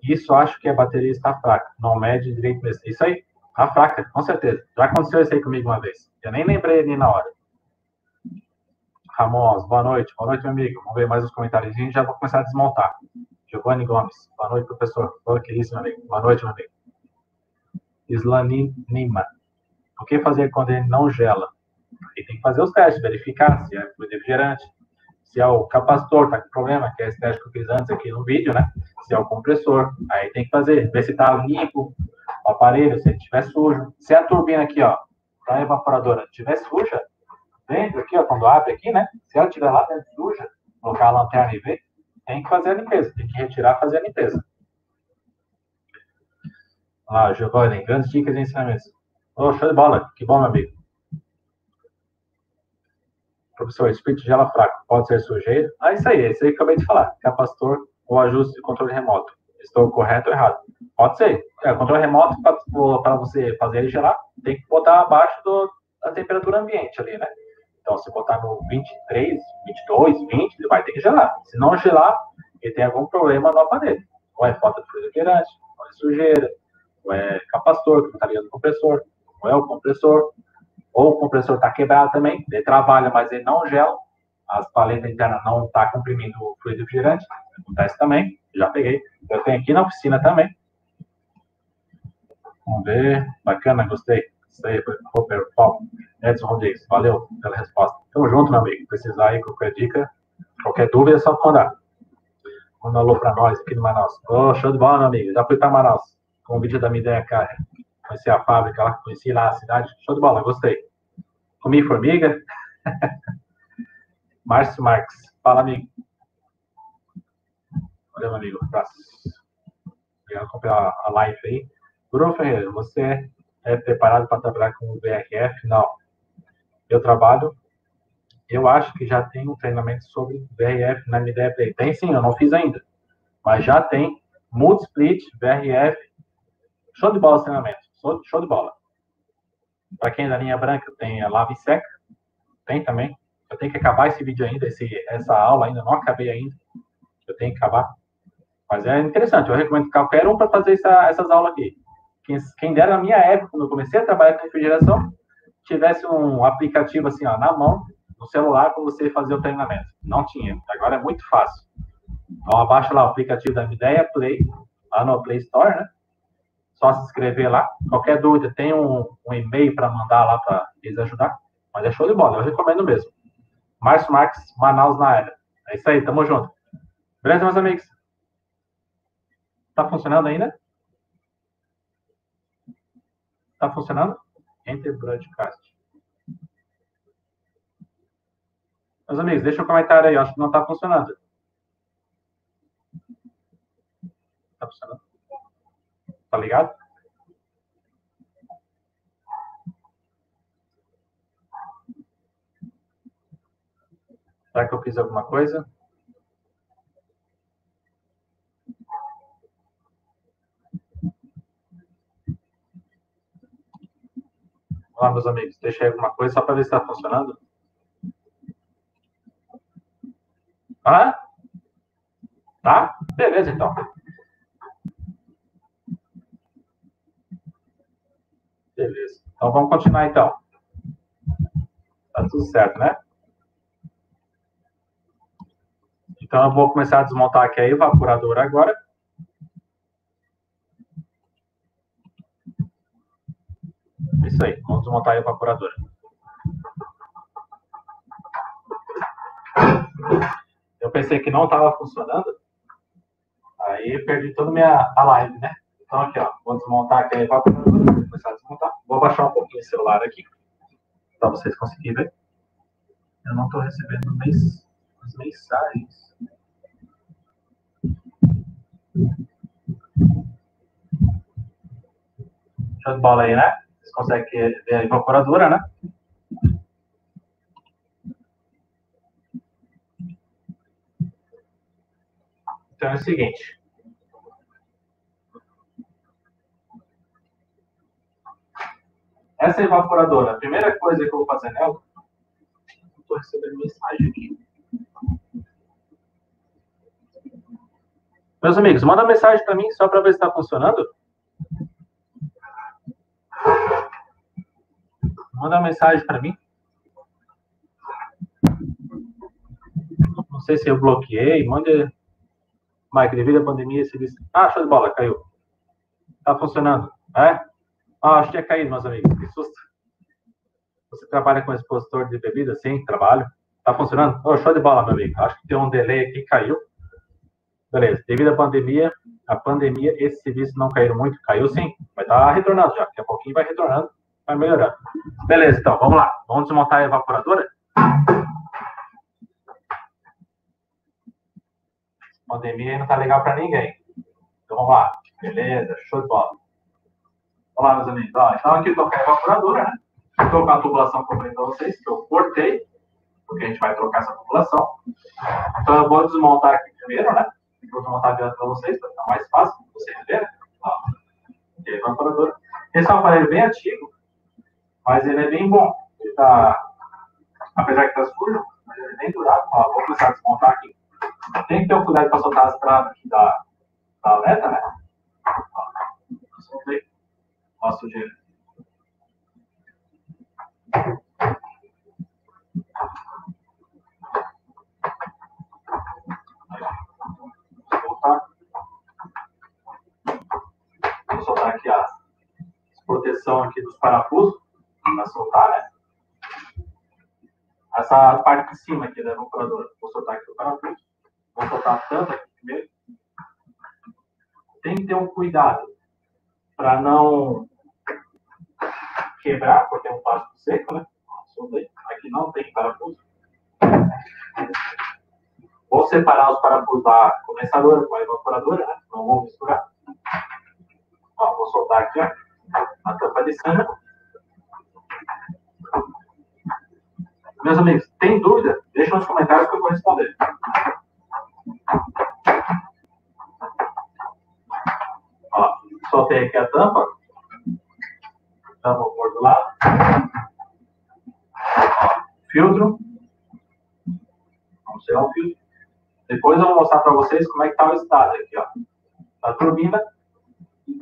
Isso acho que a bateria está fraca. Não mede direito mesmo. Isso aí. Está fraca, com certeza. Já aconteceu isso aí comigo uma vez. Eu nem lembrei ali na hora. Ramon, boa noite. Boa noite, meu amigo. Vamos ver mais uns comentários. Já vou começar a desmontar. Giovanni Gomes. Boa noite, professor. Boa noite, isso, meu amigo. Boa noite, meu amigo. Islani Lima. O que fazer quando ele não gela? Ele tem que fazer os testes, verificar se é o refrigerante, se é o capacitor, tá com problema, que é esse teste que eu fiz antes aqui no vídeo, né? Se é o compressor, aí tem que fazer, ver se tá limpo o aparelho, se ele estiver sujo. Se a turbina aqui, ó, da evaporadora estiver suja, dentro aqui, ó, quando abre aqui, né? Se ela estiver lá dentro suja, colocar a lanterna e ver, tem que fazer a limpeza, tem que retirar, fazer a limpeza. Ó, Giovanni, grandes dicas e ensinamentos. Ô, show de bola, que bom, meu amigo. Professor, espírito de gelo fraco, pode ser sujeira? Ah, isso aí que eu acabei de falar. Capacitor ou ajuste de controle remoto. Estou correto ou errado? Pode ser. É, controle remoto, para você fazer ele gelar, tem que botar abaixo da temperatura ambiente ali, né? Então, se botar no 23, 22, 20, ele vai ter que gelar. Se não gelar, ele tem algum problema no aparelho. Ou é falta de refrigerante, ou é sujeira, ou é capacitor que não está ligado no compressor, ou é o compressor, Ou o compressor está quebrado também, ele trabalha, mas ele não gela, as paletas internas não estão comprimindo o fluido refrigerante, acontece também, já peguei, eu tenho aqui na oficina também. Vamos ver, bacana, gostei. Isso aí foi o Paulo Edson Rodrigues, valeu pela resposta. Tamo junto, meu amigo, precisar aí, qualquer dica, qualquer dúvida é só mandar. Manda um alô pra nós aqui no Manaus. Oh, show de bola, meu amigo, já fui pra Manaus, com o vídeo da minha ideia, cara. Conheci a fábrica lá, conheci lá a cidade, show de bola, gostei. Comi formiga. Márcio Marques, fala, amigo. Valeu, meu amigo, abraço. Obrigado por acompanhar a live aí. Bruno Ferreira, você é preparado para trabalhar com o VRF? Não. Eu trabalho, eu acho que já tem um treinamento sobre VRF na MDP. Tem sim, eu não fiz ainda. Mas já tem, Blue Split, VRF, show de bola o treinamento, show de bola. Para quem é da linha branca, tem a lava e seca, tem também. Eu tenho que acabar esse vídeo ainda, essa aula ainda, não acabei ainda. Eu tenho que acabar. Mas é interessante, eu recomendo qualquer um para fazer essas aulas aqui. Quem dera na minha época, quando eu comecei a trabalhar com refrigeração, tivesse um aplicativo assim, ó, na mão, no celular, para você fazer o treinamento. Não tinha. Agora é muito fácil. Então, abaixa lá o aplicativo da Mídia Play, lá no Play Store, né? Só se inscrever lá. Qualquer dúvida, tem um e-mail para mandar lá para eles ajudar. Mas é show de bola, eu recomendo mesmo. Márcio Marques, Manaus na área. É isso aí, tamo junto. Beleza, meus amigos? Tá funcionando ainda? Tá funcionando? Enter broadcast. Meus amigos, deixa o comentário aí. Eu acho que não tá funcionando. Tá funcionando? Tá ligado? Será que eu fiz alguma coisa? Olá, meus amigos, deixei alguma coisa só para ver se está funcionando. Ah? Tá? Beleza, então. Beleza. Então, vamos continuar, então. Tá tudo certo, né? Então, eu vou começar a desmontar aqui a evaporadora agora. Isso aí, vamos desmontar a evaporadora. Eu pensei que não estava funcionando, aí perdi toda a live, né? Então aqui, ó, vou desmontar aqui a evaporadora, vou começar a desmontar. Vou abaixar um pouquinho o celular aqui, para vocês conseguirem ver. Eu não estou recebendo as mensagens. Show de bola aí, né? Consegue ver a evaporadora, né? Então é o seguinte. Essa evaporadora, a primeira coisa que eu vou fazer nela... Estou recebendo mensagem aqui. Meus amigos, manda mensagem para mim só para ver se está funcionando. Manda uma mensagem para mim. Não sei se eu bloqueei. Manda. Mike, devido à pandemia, esse serviço. Ah, show de bola, caiu. Tá funcionando, né? Ah, acho que ia cair, meus amigos. Que susto. Você trabalha com expositor de bebida? Sim, trabalho. Tá funcionando? Oh, show de bola, meu amigo. Acho que tem um delay aqui, caiu. Beleza. Devido à pandemia, esse serviço não caiu muito. Caiu sim, mas tá retornando já. Daqui a pouquinho vai retornando. Vai melhorar. Beleza, então, vamos lá. Vamos desmontar a evaporadora? A pandemia não tá legal pra ninguém. Então, vamos lá. Beleza, show de bola. Vamos lá, meus amigos. Ó, então, aqui eu tô com a evaporadora, né? Vou trocar a tubulação completa pra vocês, que eu cortei, porque a gente vai trocar essa tubulação. Então, eu vou desmontar aqui primeiro, né? Vou desmontar direto pra vocês, pra ficar mais fácil pra vocês verem. Ó, aqui a evaporadora. Esse é um aparelho bem antigo. Mas ele é bem bom. Ele tá... Apesar que tá sujo, mas ele é bem durado. Ó, vou começar a desmontar aqui. Tem que ter um cuidado para soltar as travas aqui da aleta, né? Ó, soltei. Ó, sujeira. proteção aqui dos parafusos, para soltar, né? Essa parte de cima aqui da evaporadora, vou soltar aqui o parafuso, vou soltar a tampa aqui primeiro. Tem que ter um cuidado para não quebrar, porque é um plástico seco, né? Aqui não tem parafuso. Vou separar os parafusos da condensadora com a evaporadora, né? Não vou misturar. Ó, vou soltar aqui, ó, a tampa de cana. Meus amigos, tem dúvida? Deixa nos comentários que eu vou responder. Ó, soltei aqui a tampa. Tampa por do lado. Ó, filtro. Vamos tirar o filtro. Depois eu vou mostrar para vocês como é que tá o estado aqui, ó, da turbina e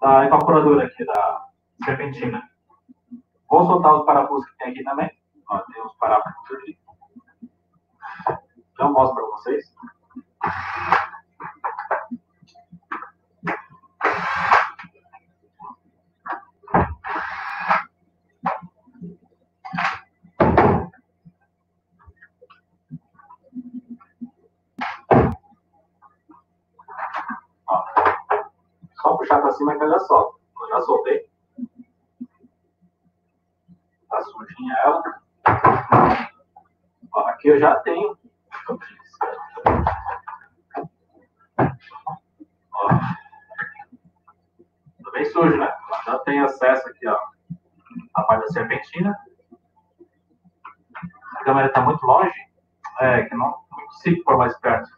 da evaporadora aqui, da serpentina. Vou soltar os parafusos que tem aqui também. Ó, tem uns parafusos aqui. Eu mostro para vocês. Ó, só puxar para cima que eu já solto. Eu já soltei. Tá sujinha ela. Ó, aqui eu já tenho. Ó, tá bem sujo, né? Já tem acesso aqui, ó, a parte da serpentina. A câmera tá muito longe, é que não consigo pôr mais perto.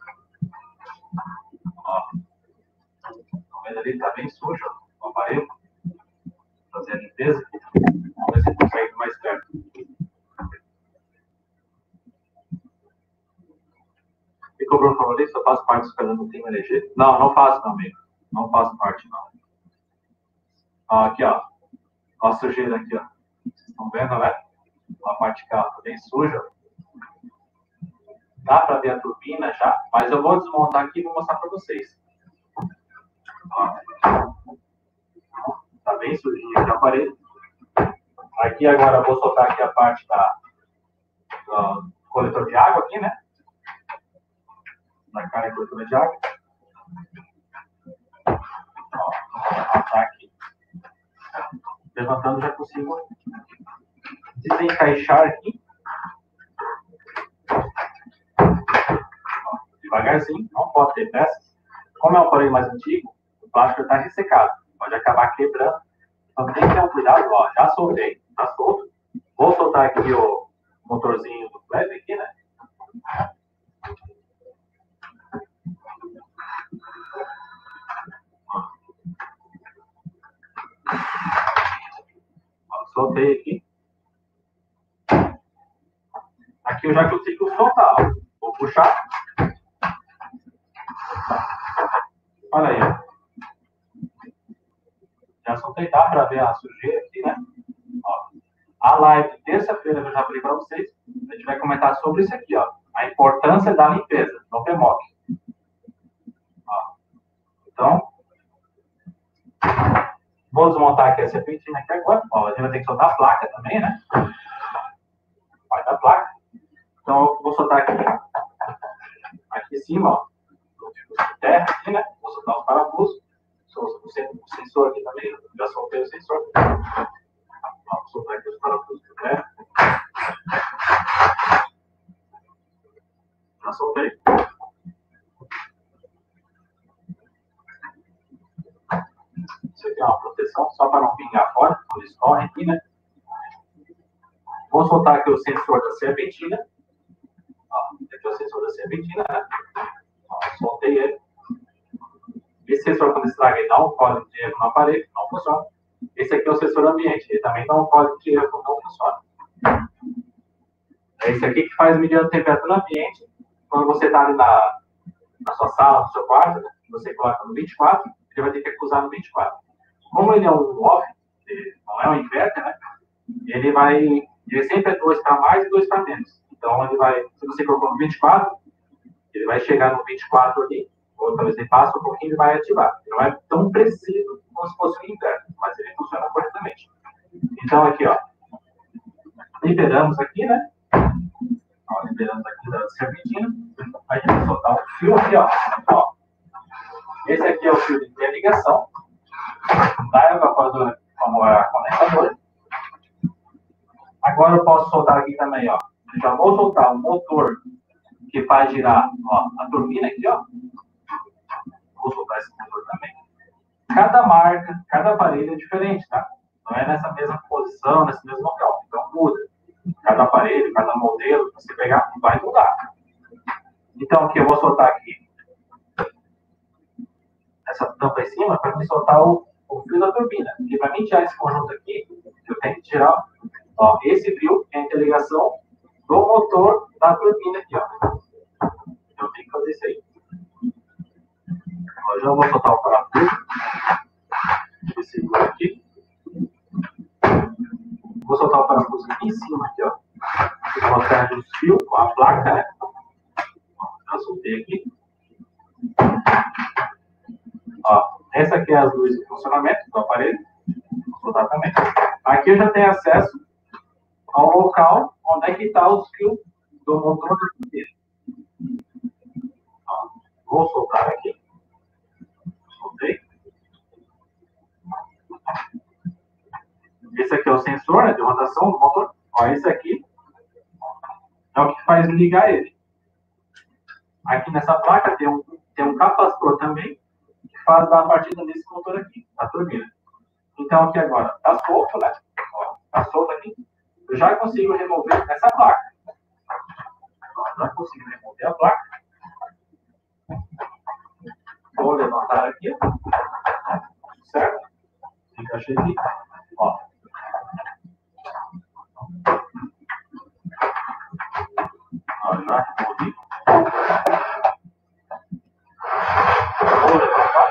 Ó, tá vendo ali? Tá bem sujo, ó, o aparelho. Fazer a limpeza. Vamos ver se consegue mais perto. E cobrou um favorito, eu faço parte dos canais do Team LG. Não, não faço, meu amigo. Não faço parte, não. Ó, aqui, ó. Ó a sujeira aqui, ó. Vocês estão vendo, né? A parte cá, tá bem suja. Dá pra ver a turbina já, mas eu vou desmontar aqui e vou mostrar pra vocês. Ó. Tá bem sujinho aqui o aparelho. Aqui agora eu vou soltar aqui a parte do coletor de água aqui, né? Na cara do coletor de água. Ó, vou levantar aqui. Levantando já consigo desencaixar aqui. Ó, devagarzinho, não pode ter peças. Como é um aparelho mais antigo, o plástico está ressecado. Pode acabar quebrando. Então tem que ter um cuidado, ó. Já soltei, tá solto. Vou soltar aqui o motorzinho do Clube aqui, né? Ó, soltei aqui. Aqui eu já consigo soltar, ó. Vou puxar. Olha aí, ó. Já soltei, dá para ver a sujeira aqui, né? Ó, a live de terça-feira que eu já falei para vocês, a gente vai comentar sobre isso aqui, ó. A importância da limpeza no PEMOC. Ó, então, vou desmontar aqui a serpentina aqui agora. Ó, a gente vai ter que soltar a placa também, né? Vai da placa. Então, eu vou soltar aqui em cima, ó. De terra aqui, né? Vou soltar os parafusos. O sensor aqui também, já soltei o sensor. Vou soltar aqui os parafusos de terra. Já soltei. Isso aqui é uma proteção, só para não pingar fora, quando escorre aqui, né? Vou soltar aqui o sensor da serpentina. Ó, aqui é o sensor da serpentina, né? Ó, soltei ele. Esse sensor, quando estraga, ele dá um código de erro no aparelho, não funciona. Esse aqui é o sensor ambiente, ele também dá um código de erro, não funciona. É esse aqui que faz medindo a temperatura ambiente. Quando você está ali na sua sala, no seu quarto, você coloca no 24, ele vai ter que acusar no 24. Como ele é um off, não é um inverter, né? Ele sempre é 2 para mais e 2 para menos. Então, ele vai, se você colocou no 24, ele vai chegar no 24 ali. Ou talvez ele passe um pouquinho e vai ativar. Ele não é tão preciso como se fosse um interno, mas ele funciona corretamente. Então, aqui, ó, liberamos aqui, né? Ó, liberamos aqui da serpentina. A gente vai soltar o fio aqui, ó. Ó. Esse aqui é o fio de interligação da evaporadora com a condensadora. Agora eu posso soltar aqui também, ó. Eu já vou soltar o motor que faz girar, ó, a turbina aqui, ó. Vou soltar esse motor também. Cada marca, cada aparelho é diferente, tá? Não é nessa mesma posição, nesse mesmo local. Então muda. Cada aparelho, cada modelo que você pegar, vai mudar. Então aqui eu vou soltar aqui essa tampa em cima para me soltar o fio da turbina. E para mim tirar esse conjunto aqui, eu tenho que tirar, ó, esse fio, que é a interligação do motor da turbina aqui, ó. Eu tenho que fazer isso aí. Eu já vou soltar o parafuso. Deixa eu segurar aqui. Vou soltar o parafuso aqui em cima, aqui, ó. Vou botar o fio com a placa, né? Já soltei aqui. Ó, essa aqui é as luzes de funcionamento do aparelho. Vou soltar também. Aqui eu já tenho acesso ao local onde é que está os fios do motor dele. Ó, vou soltar aqui. Soltei. Esse aqui é o sensor, né, de rotação do motor. Ó, esse aqui é o que faz ligar ele. Aqui nessa placa tem um capacitor também, que faz dar a partida desse motor aqui, da turbina. Então aqui agora, tá solto, né? Ó, tá solto aqui. Eu já consigo remover essa placa. Já consigo remover a placa. Vou levantar aqui. Certo? Encaixei aqui. Ó. Ó, já removi. Vou levantar.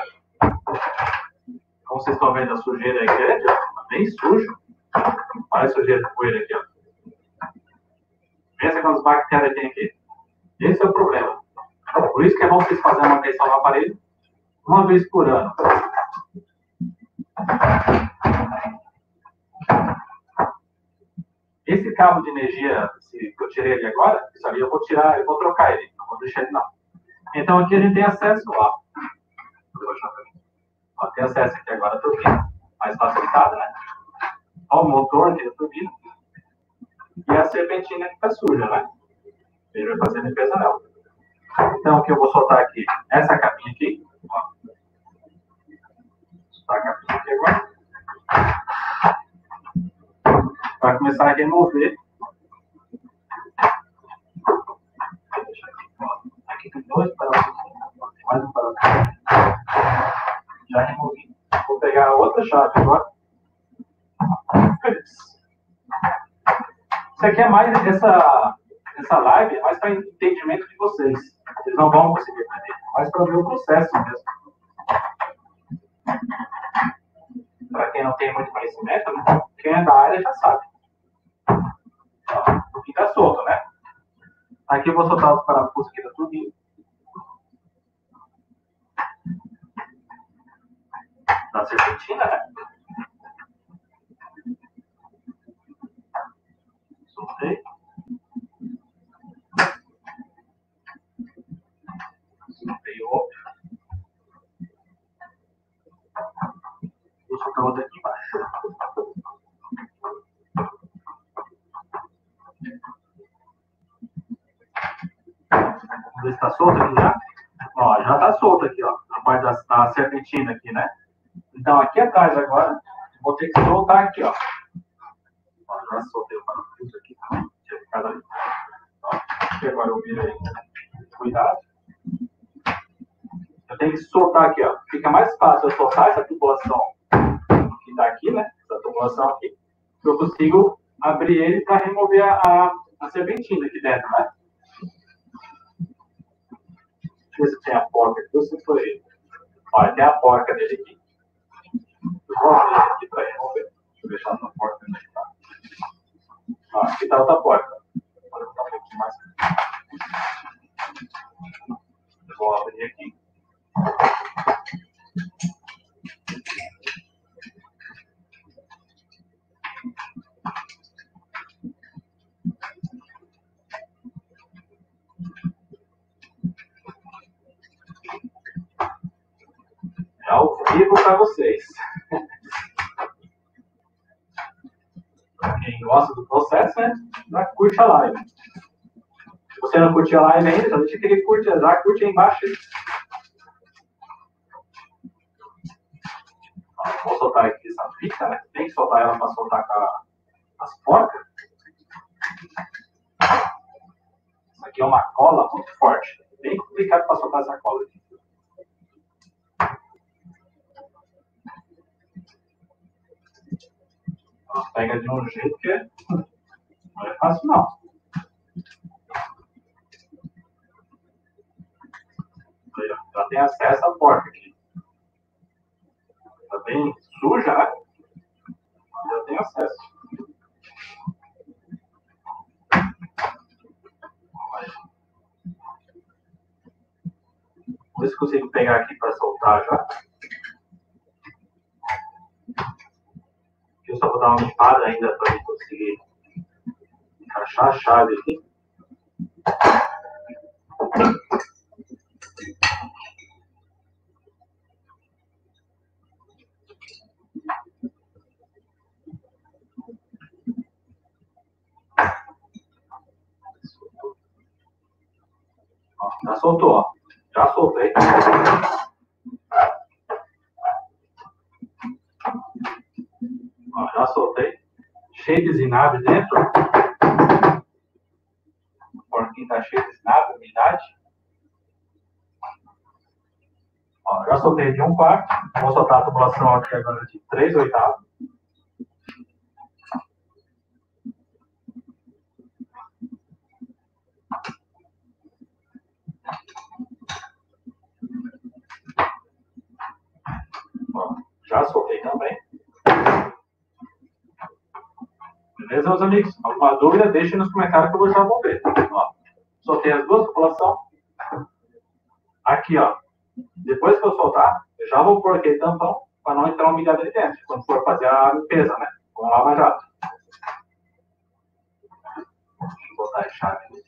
Como vocês estão vendo, a sujeira é grande, ó. Bem sujo. Olha a sujeira de poeira aqui, ó. Pensa quantas bactérias tem aqui. Esse é o problema. Por isso que é bom vocês fazerem uma manutenção no aparelho uma vez por ano. Esse cabo de energia que eu tirei ali agora, isso ali eu vou tirar, eu vou trocar ele. Não vou deixar ele, não. Então aqui a gente tem acesso, ó. Ó, tem acesso aqui agora à turbina, mais facilitada, né? Ó, o motor aqui da turbina. E a serpentina que tá suja, né? Ele vai fazer limpeza nela. Então aqui eu vou soltar aqui essa capinha aqui. Ó. Vou soltar a capinha aqui agora. Para começar a remover. Deixa aqui, ó. Aqui tem dois parafusos. Tem mais um parafuso. Já removi. Vou pegar a outra chave agora. Isso aqui é mais essa live, é mais para entendimento de vocês. Vocês não vão conseguir entender, mas para ver o processo mesmo. Para quem não tem muito conhecimento, né? Quem é da área já sabe. Ó, fica solto, né? Aqui eu vou soltar os parafusos aqui da turbina. Da serpentina, né? Soltei. Soltei outro. Vou soltar outro aqui embaixo. Vamos ver se está solto aqui já. Ó, já está solto aqui, ó. A parte da serpentina aqui, né? Então aqui atrás agora, vou ter que soltar aqui, ó. Já soltei o parafuso aqui, tinha ficado ali. Aqui agora eu viro aí. Cuidado. Eu tenho que soltar aqui, ó. Fica mais fácil eu soltar essa tubulação que tá aqui, né? Essa tubulação aqui. Eu consigo abrir ele para remover a serpentina aqui dentro, né? Deixa eu ver se tem a porca aqui ou se foi ele. Olha, tem a porca dele aqui. Eu vou abrir ele aqui para remover. Deixa eu deixar essa porca aqui. Ó, aqui está outra porta. Vou botar um pouquinho mais. Vou abrir aqui. vivo para vocês. Para quem gosta do processo, né, já curte a live. Se você não curtiu a live ainda, já deixa aquele curte, já curte aí embaixo. Vou soltar aqui essa fita, né? Tem que soltar ela para soltar as porcas. Isso aqui é uma cola muito forte. Bem complicado para soltar essa cola aqui. Ela pega de um jeito que não é fácil, não. Já tem acesso à porca aqui. Tá bem suja, né? Já tem acesso. Vamos ver se consigo pegar aqui para soltar já. Eu só vou dar uma limpada ainda para eu conseguir encaixar a chave aqui. Já soltou, ó. Já soltei. Ó, já soltei. Cheio de zinabre dentro. O porquinho tá cheio de zinabre, umidade. Ó, já soltei de 1/4. Vou soltar a tubulação aqui agora de 3/8. Já soltei também. Beleza, meus amigos? Alguma dúvida, deixem nos comentários que eu já vou ver. Ó, soltei as duas tubulações. Aqui, ó. Depois que eu soltar, eu já vou pôr aquele tampão para não entrar umidade ali dentro. Quando for fazer a limpeza, né? Vamos lá, vai já. Deixa eu botar a chave aqui.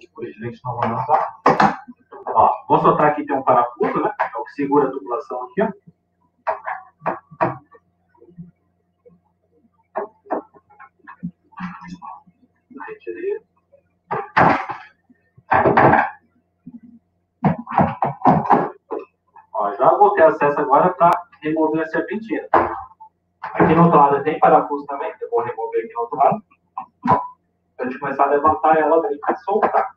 Depois a gente não vai lançar. Ó, vou soltar aqui, tem um parafuso, né? É o que segura a tubulação aqui, ó. Retirei. Ó, já vou ter acesso agora para remover a serpentina. Aqui no outro lado tem parafuso também, que eu vou remover aqui no outro lado. Pra gente começar a levantar ela daí para soltar.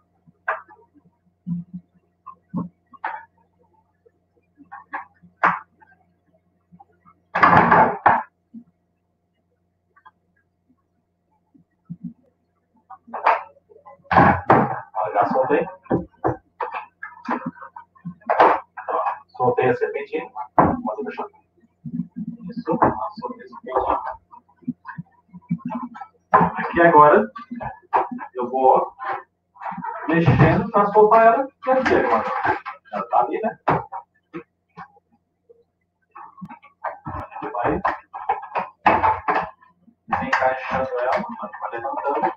Já soltei. Soltei a serpentina. Pode deixar. Isso. Soltei a serpentina. Aqui agora eu vou mexendo para soltar ela. E aqui agora ela tá ali, né? Vai encaixando ela, vai levantando.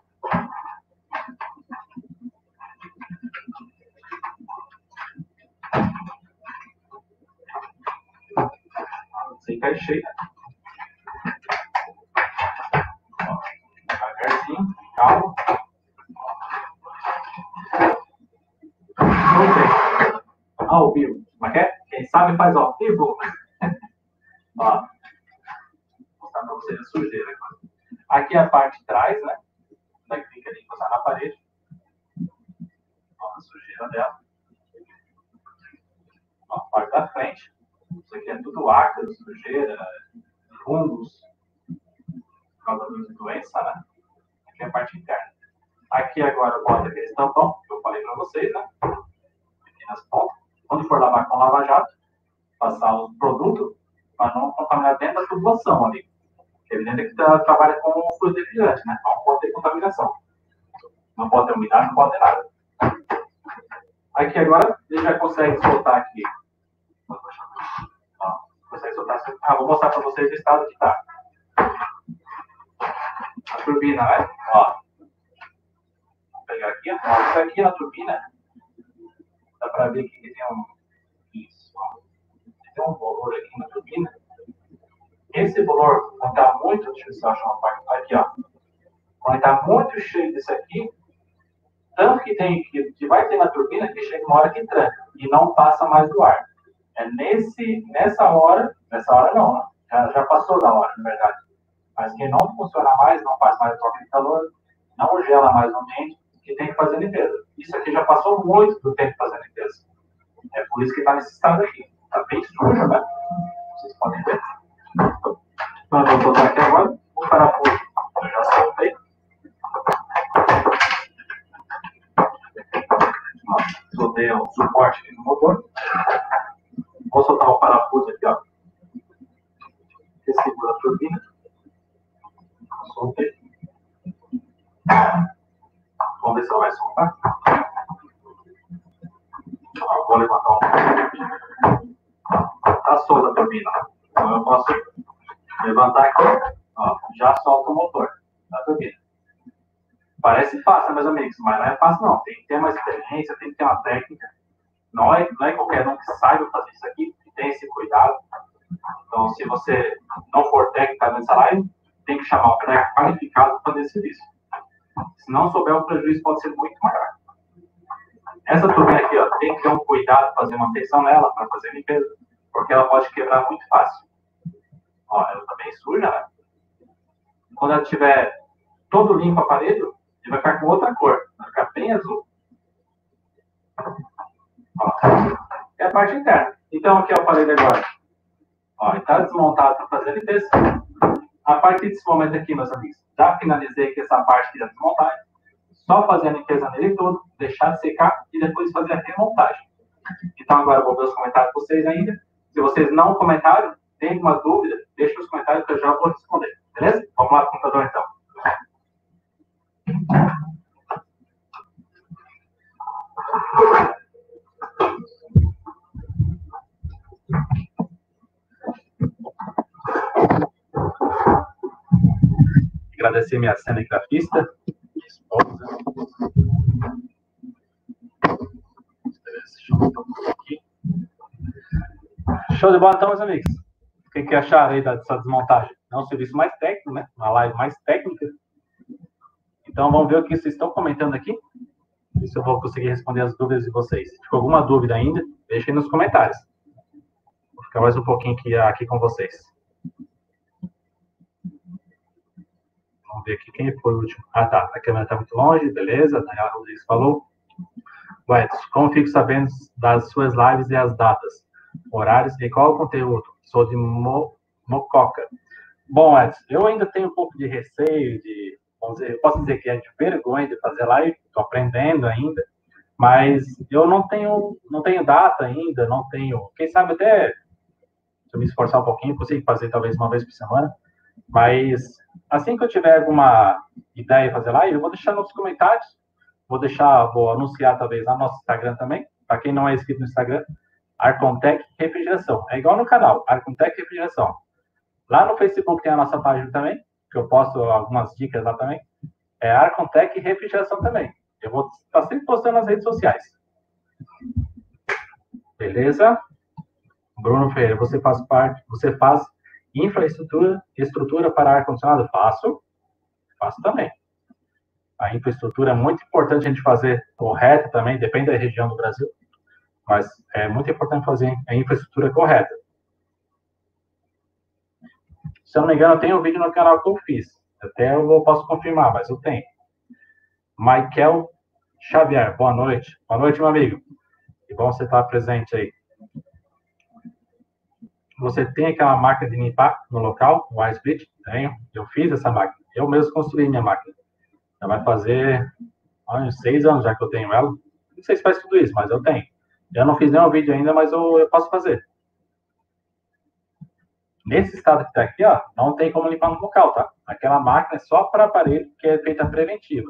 Encaixei. Devagarzinho, calma. Soltei. Ó, o vivo. Como é que é? Quem sabe faz ao vivo. Ó. Vou mostrar pra vocês a sujeira agora. Aqui a parte de trás, né? Daqui fica ali encostar na parede. Ó, a sujeira dela. Ó, a parte da frente. Isso aqui é tudo ácaro, sujeira, fungos, por causa da doença, né? Aqui é a parte interna. Aqui agora eu boto aquele tampão que eu falei para vocês, né? Aqui nas pontas. Quando for lavar com lava-jato, passar o produto para não contaminar dentro da tubulação ali. Evidente que trabalha com fluido refrigerante, né? Não pode ter contaminação. Não pode ter umidade, não pode ter nada. Aqui agora ele já consegue soltar aqui. Ah, vou mostrar para vocês o estado que está. A turbina, né? Ó. Vou pegar aqui, ó. Isso aqui na turbina. Dá para ver que ele tem um valor aqui na turbina. Esse valor, quando está muito, deixa eu achar uma parte aqui, ó. Quando está muito cheio disso aqui, tanto que tem que vai ter na turbina, que chega uma hora que tranca e não passa mais do ar. É nessa hora não, né? Já passou da hora, na verdade. Mas quem não funciona mais, não faz mais troca de calor, não gela mais o ambiente, que tem que fazer limpeza. Isso aqui já passou muito do tempo fazendo limpeza. É por isso que está nesse estado aqui. Está bem sujo, né? Vocês podem ver. Então, eu vou botar aqui agora o parafuso. Eu já soltei. Soltei o suporte aqui no motor. Vou soltar o parafuso aqui, ó. Que segura a turbina. Soltei. Vamos ver se ela vai soltar. Eu vou levantar um. Tá solta a turbina. Então eu posso levantar aqui. Ó, já solta o motor da turbina. Parece fácil, meus amigos, mas não é fácil não. Tem que ter uma experiência, tem que ter uma técnica. Não é qualquer um que saiba fazer isso aqui, que tem esse cuidado. Então, se você não for técnico nessa live, tem que chamar o técnico qualificado para fazer esse serviço. Se não souber, o prejuízo pode ser muito maior. Essa turbina aqui, ó, tem que ter um cuidado, fazer uma manutenção nela para fazer limpeza, porque ela pode quebrar muito fácil. Ó, ela está bem suja, né? Quando ela tiver todo limpo o aparelho, ele vai ficar com outra cor, vai ficar bem azul. Ó, é a parte interna. Então, aqui é o aparelho agora. Ó, ele está desmontado para fazer a limpeza. A partir desse momento aqui, meus amigos, já finalizei aqui essa parte da desmontagem. Só fazer a limpeza nele todo, deixar de secar e depois fazer a remontagem. Então, agora eu vou ver os comentários de vocês ainda. Se vocês não comentaram, tem alguma dúvida, deixa nos comentários que eu já vou responder. Beleza? Vamos lá, computador, então. Agradecer minha cinegrafista, minha esposa. Deixa eu botar um pouco aqui. Show de bola, então, meus amigos. O que acharam aí dessa desmontagem? É um serviço mais técnico, né? Uma live mais técnica. Então, vamos ver o que vocês estão comentando aqui. E se eu vou conseguir responder as dúvidas de vocês. Se ficou alguma dúvida ainda, deixem nos comentários. Vou ficar mais um pouquinho aqui com vocês. Vamos ver aqui quem foi o último. Ah, tá. A câmera está muito longe. Beleza. Daniel Rodrigues falou. Ué, como fico sabendo das suas lives e as datas, horários e qual o conteúdo? Sou de Mococa. Bom, Edson, eu ainda tenho um pouco de receio, vamos dizer, eu posso dizer que é de vergonha de fazer live, estou aprendendo ainda, mas eu não tenho data ainda, não tenho, quem sabe até, se eu me esforçar um pouquinho, consigo fazer talvez uma vez por semana, mas assim que eu tiver alguma ideia de fazer live, eu vou deixar nos comentários, vou anunciar talvez no nosso Instagram também, para quem não é inscrito no Instagram, Arcomtec Refrigeração, é igual no canal, Arcomtec Refrigeração. Lá no Facebook tem a nossa página também, que eu posto algumas dicas lá também. É Arcomtec Refrigeração também. Eu vou estar sempre postando nas redes sociais. Beleza? Bruno Ferreira, você faz infraestrutura para ar-condicionado? Faço também. A infraestrutura é muito importante a gente fazer correta também, depende da região do Brasil, mas é muito importante fazer a infraestrutura correta. Se eu não me engano, eu tenho um vídeo no canal que eu fiz. Até eu posso confirmar, mas eu tenho. Michael Xavier, boa noite. Boa noite, meu amigo. Que bom você estar presente aí. Você tem aquela máquina de limpar no local, o Blue Split? Tenho. Eu fiz essa máquina. Eu mesmo construí minha máquina. Já vai fazer uns 6 anos já que eu tenho ela. Não sei se faz tudo isso, mas eu tenho. Eu não fiz nenhum vídeo ainda, mas eu posso fazer. Nesse estado que está aqui, ó, não tem como limpar no local, tá? Aquela máquina é só para aparelho, que é feita preventiva.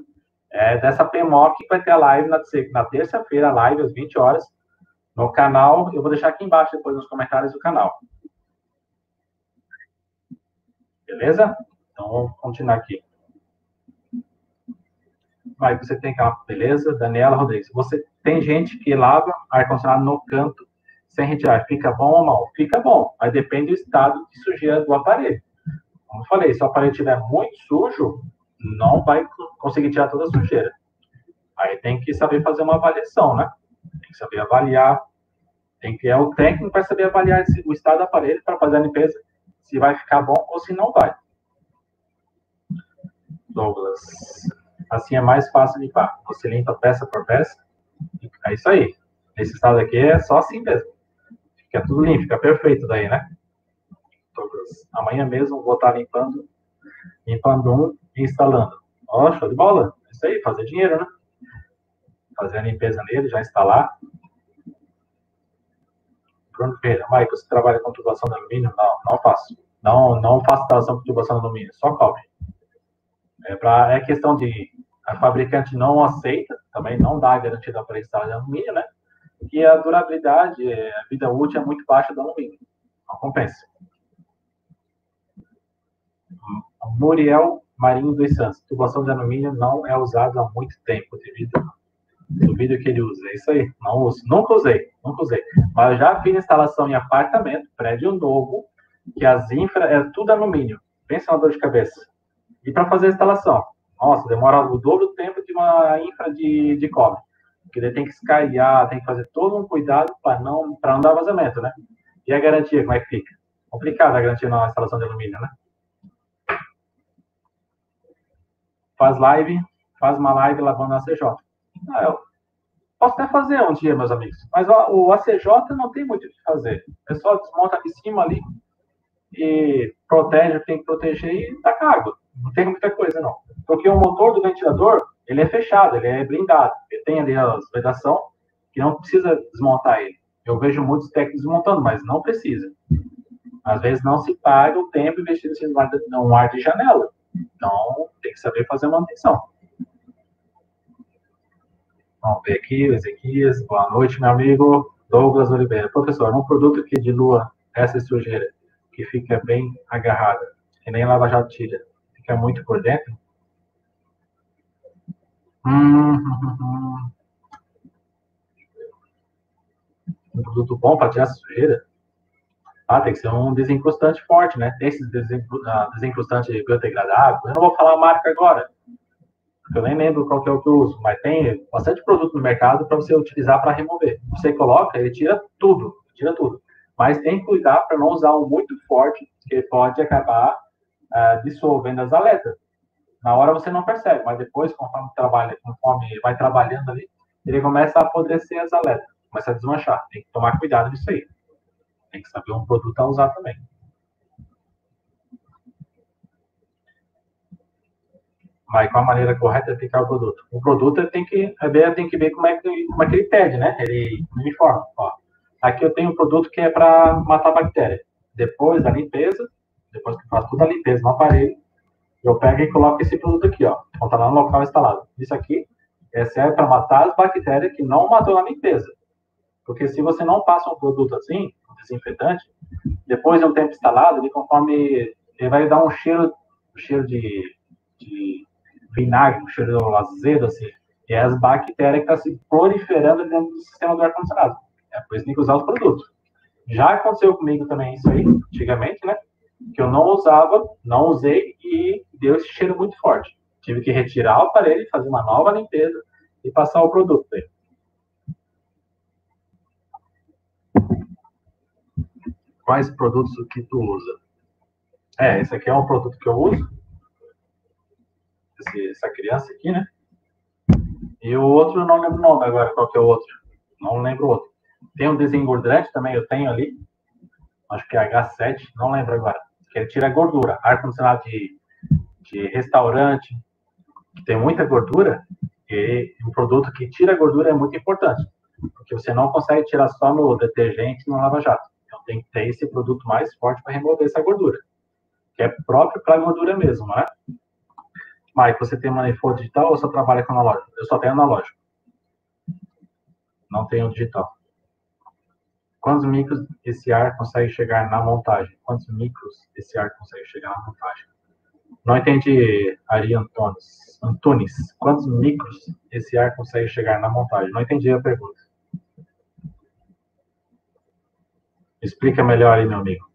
É dessa PEMOC que vai ter a live na terça-feira, live às 20 horas, no canal. Eu vou deixar aqui embaixo, depois nos comentários do canal. Beleza? Então, vamos continuar aqui. Vai, você tem aquela... Beleza? Daniela Rodrigues, você Tem gente que lava ar-condicionado no canto sem retirar. Fica bom ou mal? Fica bom, mas depende do estado de sujeira do aparelho. Como eu falei, se o aparelho estiver muito sujo, não vai conseguir tirar toda a sujeira. Aí tem que saber fazer uma avaliação, né? Tem que saber avaliar. Tem que é o técnico para saber avaliar o estado do aparelho para fazer a limpeza, se vai ficar bom ou se não vai. Douglas, assim é mais fácil limpar. Você limpa peça por peça. É isso aí. Nesse estado aqui é só assim mesmo. Fica tudo limpo, fica perfeito daí, né? Douglas, amanhã mesmo vou estar limpando um e instalando. Ó, show de bola. É isso aí, fazer dinheiro, né? Fazer a limpeza nele, já instalar. Bruno Ferreira, Maicon, você trabalha com tubulação de alumínio? Não, não faço. Não faço tração com tubulação de alumínio, só cobre. É questão de... A fabricante não aceita, também não dá a garantia da pré-instalação de alumínio, né? E a durabilidade, a vida útil é muito baixa do alumínio. Não compensa. Muriel Marinho dos Santos. Tubulação de alumínio não é usada há muito tempo devido ao vídeo que ele usa. É isso aí. Não uso. Nunca usei. Mas eu já fiz instalação em apartamento, prédio novo, que as infra é tudo alumínio. Pensa na dor de cabeça. E para fazer a instalação, nossa, demora o dobro do tempo de uma infra de cobre. Porque daí tem que escaiar, tem que fazer todo um cuidado para não dar vazamento, né? E a garantia, como é que fica? Complicada a garantia na instalação de alumínio, né? Faz uma live lavando a ACJ. Ah, eu posso até fazer um dia, meus amigos. Mas o ACJ não tem muito o que fazer. O pessoal desmonta de cima ali e protege o que tem que proteger e taca água. Não tem muita coisa, não. Porque o motor do ventilador, ele é fechado, ele é blindado. Ele tem ali a vedação que não precisa desmontar ele. Eu vejo muitos técnicos desmontando, mas não precisa. Às vezes não se paga o tempo investido em um ar de janela. Então, tem que saber fazer manutenção. Vamos ver aqui, o Ezequias. Boa noite, meu amigo. Douglas Oliveira. Professor, um produto que dilua essa sujeira, que fica bem agarrada, que nem lava-jato tira, fica muito por dentro? Um produto bom para tirar essa sujeira? Ah, tem que ser um desencrustante forte, né? Tem esses desencrustante biodegradável. Eu não vou falar a marca agora, porque eu nem lembro qual que é o que eu uso, mas tem bastante produto no mercado para você utilizar para remover. Você coloca, ele tira tudo. Mas tem que cuidar para não usar um muito forte, porque pode acabar dissolvendo as aletas. Na hora você não percebe, mas depois, conforme vai trabalhando ali, ele começa a apodrecer as aletas, começa a desmanchar. Tem que tomar cuidado disso aí. Tem que saber um produto a usar também. Mas qual a maneira correta de aplicar o produto? O produto tem que ver como é que ele pede, né? Ele uniforme. Ó, aqui eu tenho um produto que é para matar bactéria. Depois da limpeza, depois que eu faço toda a limpeza no aparelho, eu pego e coloco esse produto aqui, ó. Então tá lá no local instalado. Isso aqui serve para matar as bactérias que não matou na limpeza. Porque se você não passa um produto assim, um desinfetante, depois de um tempo instalado, ele vai dar um cheiro de vinagre, um cheiro azedo, assim. E é as bactérias que estão se proliferando dentro do sistema do ar-condicionado. É por isso que tem que usar os produtos. Já aconteceu comigo também isso aí, antigamente, né? Que eu não usei e deu esse cheiro muito forte. Tive que retirar o aparelho, fazer uma nova limpeza e passar o produto dele. Quais produtos que tu usa? Esse aqui é um produto que eu uso. Essa criança aqui, né? E o outro, eu não lembro o nome agora, qual que é o outro. Não lembro o outro. Tem um desengordurante também, eu tenho ali. Acho que é H7, não lembro agora. Que ele tira gordura. Ar-condicionado de restaurante, que tem muita gordura, e o produto que tira gordura é muito importante. Porque você não consegue tirar só no detergente, no lava-jato. Tem que ter esse produto mais forte para remover essa gordura, que é próprio para a gordura mesmo, né? Mike, você tem manifold digital ou só trabalha com analógico? Eu só tenho analógico. Não tenho digital. Quantos micros esse ar consegue chegar na montagem? Não entendi, Ari Antunes. Antunes, quantos micros esse ar consegue chegar na montagem? Não entendi a pergunta. Explica melhor aí, meu amigo.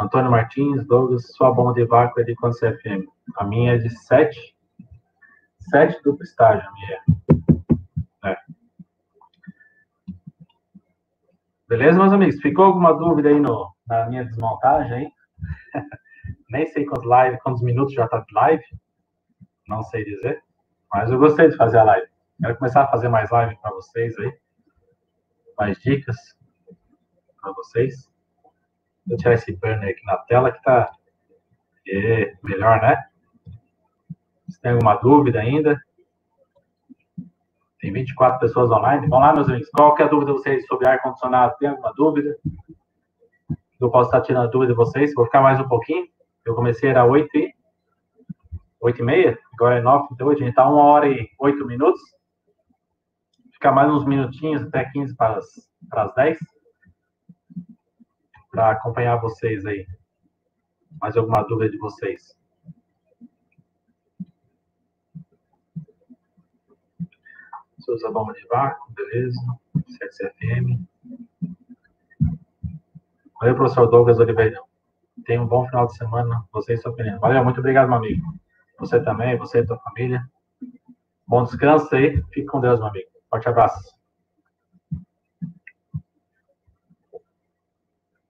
Antônio Martins, Douglas, sua bomba de vácuo é de quantos CFM? A minha é de 7. 7 duplo estágio, a minha é. Beleza, meus amigos? Ficou alguma dúvida aí na minha desmontagem? Hein? Nem sei quantos minutos já está de live. Não sei dizer. Mas eu gostei de fazer a live. Quero começar a fazer mais live para vocês aí. Mais dicas para vocês. Vou tirar esse banner aqui na tela que tá melhor, né? Se tem alguma dúvida ainda. Tem 24 pessoas online. Vamos lá, meus amigos. Qual que é a dúvida de vocês sobre ar-condicionado? Tem alguma dúvida? Eu posso estar tirando a dúvida de vocês. Vou ficar mais um pouquinho. Eu comecei, era 8h30. Agora é 9h38. Então a gente está 1 hora e 8 minutos. Ficar mais uns minutinhos, até 15 para as 10. Para acompanhar vocês aí. Mais alguma dúvida de vocês? Se usa bomba de vácuo, beleza. 7 CFM. Valeu, professor Douglas Oliveirão. Tenha um bom final de semana, você e sua família. Valeu, muito obrigado, meu amigo. Você também, você e sua família. Bom descanso aí. Fique com Deus, meu amigo. Forte abraço.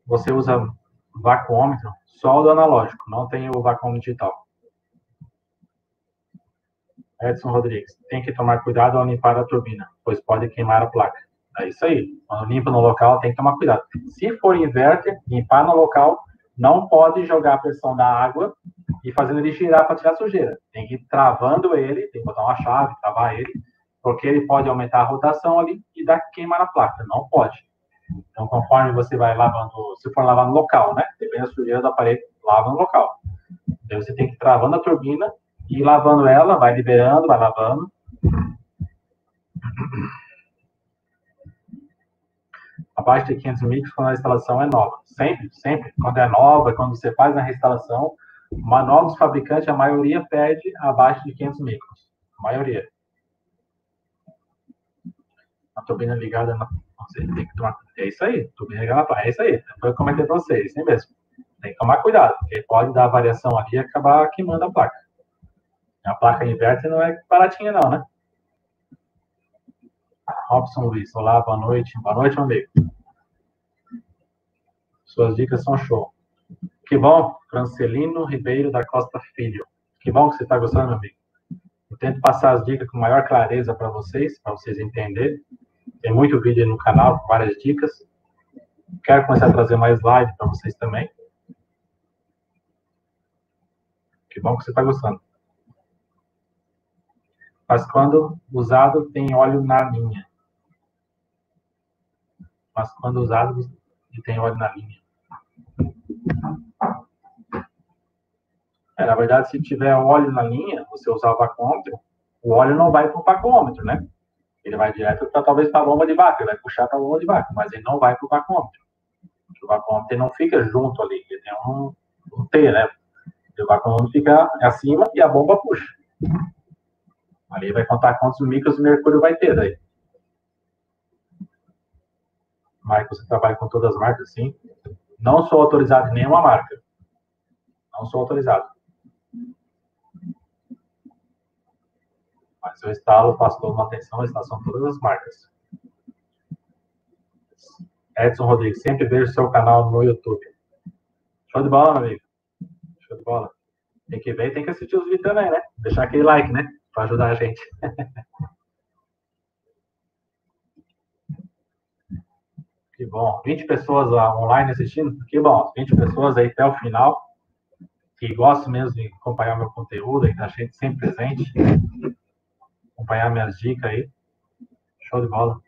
Você usa vacuômetro só do analógico, não tem o vacuômetro digital. Edson Rodrigues, tem que tomar cuidado ao limpar a turbina, pois pode queimar a placa. É isso aí, quando limpa no local tem que tomar cuidado. Se for inverter, limpar no local, não pode jogar a pressão da água e fazendo ele girar para tirar a sujeira. Tem que ir travando ele, tem que botar uma chave, travar ele, porque ele pode aumentar a rotação ali e dar queimar a placa, não pode. Então, conforme você vai lavando, se for lavar no local, né? Depende da sujeira do aparelho, lava no local. Então, você tem que ir travando a turbina e lavando ela, vai liberando, vai lavando. Abaixo de 500 micros quando a instalação é nova. Sempre. Quando é nova, quando você faz na reinstalação, o manual dos fabricantes, a maioria pede abaixo de 500 micros. A maioria. A turbina ligada na... Você tem que tomar... É isso aí, turbina ligada na placa. É isso aí, foi o que eu comentei para vocês, assim mesmo. Tem que tomar cuidado, porque pode dar variação aqui e acabar queimando a placa. A placa inverter não é baratinha não, né? Robson Luiz, olá, boa noite. Boa noite, meu amigo. Suas dicas são show. Que bom, Francelino Ribeiro da Costa Filho. Que bom que você está gostando, meu amigo. Eu tento passar as dicas com maior clareza para vocês entenderem. Tem muito vídeo aí no canal, com várias dicas. Quero começar a trazer mais live para vocês também. Que bom que você está gostando. Mas quando usado, tem óleo na linha. Mas quando usado, tem óleo na linha. Na verdade, se tiver óleo na linha, você usar o vacuômetro, o óleo não vai para o vacuômetro, né? Ele vai direto, talvez, para a bomba de vácuo. Ele vai puxar para a bomba de vácuo, mas ele não vai para o vacuômetro. O vacuômetro não fica junto ali. Ele tem um T, né? O vacuômetro fica acima e a bomba puxa. Ali vai contar quantos micros de mercúrio vai ter daí. Marcos, você trabalha com todas as marcas, sim? Não sou autorizado em nenhuma marca. Não sou autorizado. Mas eu instalo, faço toda uma atenção, a instalação de todas as marcas. Edson Rodrigues, sempre vejo seu canal no YouTube. Show de bola, meu amigo. Show de bola. Tem que ver e tem que assistir os vídeos também, né? Deixar aquele like, né? Para ajudar a gente. Que bom. 20 pessoas online assistindo. Que bom. 20 pessoas aí até o final. Que gostam mesmo de acompanhar meu conteúdo. A gente sempre presente. Acompanhar minhas dicas aí. Show de bola.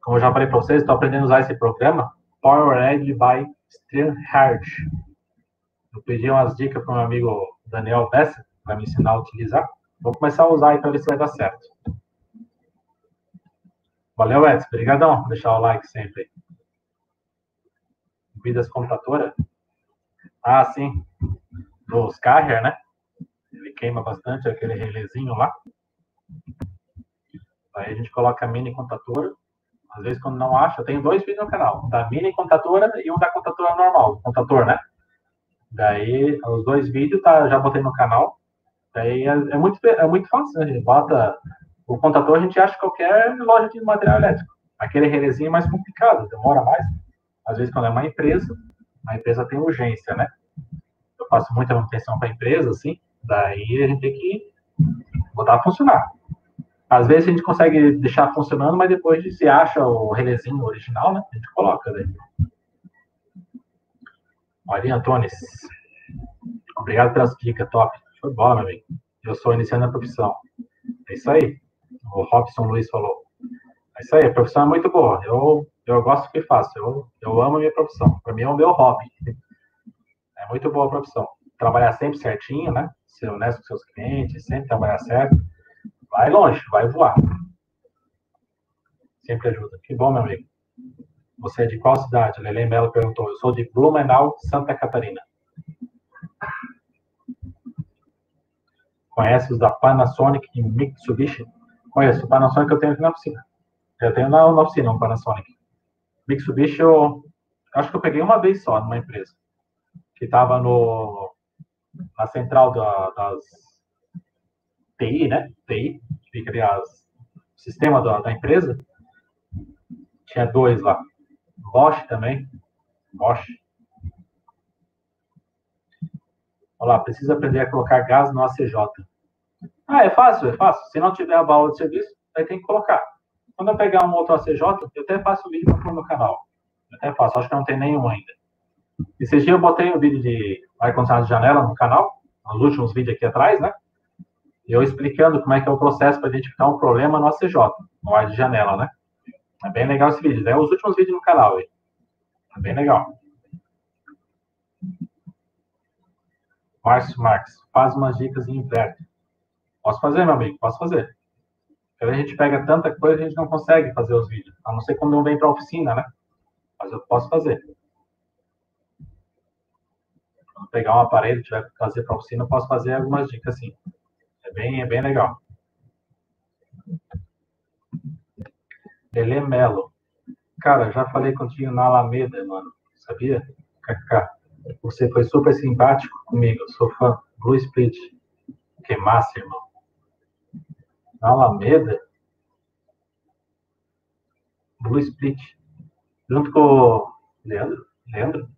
Como eu já falei para vocês, estou aprendendo a usar esse programa. PowerEdge by Sternhardt. Eu pedi umas dicas para o meu amigo Daniel Bessa, para me ensinar a utilizar. Vou começar a usar, então, ver se vai dar certo. Valeu, Edson. Obrigadão por deixar o like sempre. vidas computadora. Ah, sim. Dos Carrier, né? Ele queima bastante aquele relézinho lá. Aí a gente coloca a mini contatora. Às vezes, quando não acha, eu tenho dois vídeos no canal. Da mini contatora e um da contatora normal. Contator, né? Daí, os dois vídeos, tá, já botei no canal. Daí, é muito fácil, né? A gente bota... O contator a gente acha em qualquer loja de material elétrico. Aquele relézinho é mais complicado, demora mais. Às vezes, quando é uma empresa, a empresa tem urgência, né? Eu faço muita manutenção para a empresa, assim. Daí, a gente tem que botar a funcionar. Às vezes a gente consegue deixar funcionando, mas depois se acha o relézinho original, né? A gente coloca daí. Maria Antônio, obrigado pelas dicas, top. Foi bom, meu amigo. Eu sou iniciando a profissão. É isso aí. O Robson Luiz falou. É isso aí, a profissão é muito boa. Eu gosto do que faço. Eu amo a minha profissão. Para mim é o meu hobby. É muito boa a profissão. Trabalhar sempre certinho, né? Ser honesto com seus clientes, sempre trabalhar certo. Vai longe, vai voar. Sempre ajuda. Que bom, meu amigo. Você é de qual cidade? Lelê Mello perguntou. Eu sou de Blumenau, Santa Catarina. Conhece os da Panasonic e Mitsubishi? Conheço. O Panasonic eu tenho aqui na oficina. Eu tenho na oficina um Panasonic. Mitsubishi eu acho que eu peguei uma vez só numa empresa. Que estava na central das... TI, né? TI, fica ali o sistema da empresa. Tinha dois lá. Bosch também. Bosch. Olha lá, preciso aprender a colocar gás no ACJ. Ah, é fácil, é fácil. Se não tiver a baú de serviço, aí tem que colocar. Quando eu pegar um outro ACJ, eu até faço um vídeo para pôr no canal. Eu até faço, acho que não tem nenhum ainda. Esse dia eu botei um vídeo de ar-condicionado de janela no canal, nos últimos vídeos aqui atrás, né? Eu explicando como é que é o processo para identificar um problema no ACJ, no ar de janela, né? É bem legal esse vídeo. É os últimos vídeos no canal aí. É bem legal. Márcio Marques, faz umas dicas e inverte. Posso fazer, meu amigo? Posso fazer. Porque a gente pega tanta coisa, a gente não consegue fazer os vídeos. A não ser quando eu venho para a oficina, né? Mas eu posso fazer. Quando pegar um aparelho, tiver que fazer para a oficina, eu posso fazer algumas dicas, sim. É bem legal. Lelê Mello. Cara, já falei contigo na Alameda, mano. Sabia? KK. Você foi super simpático comigo. Sou fã. Blue Split. Que massa, irmão. Na Alameda? Blue Split. Junto com o Leandro? Leandro?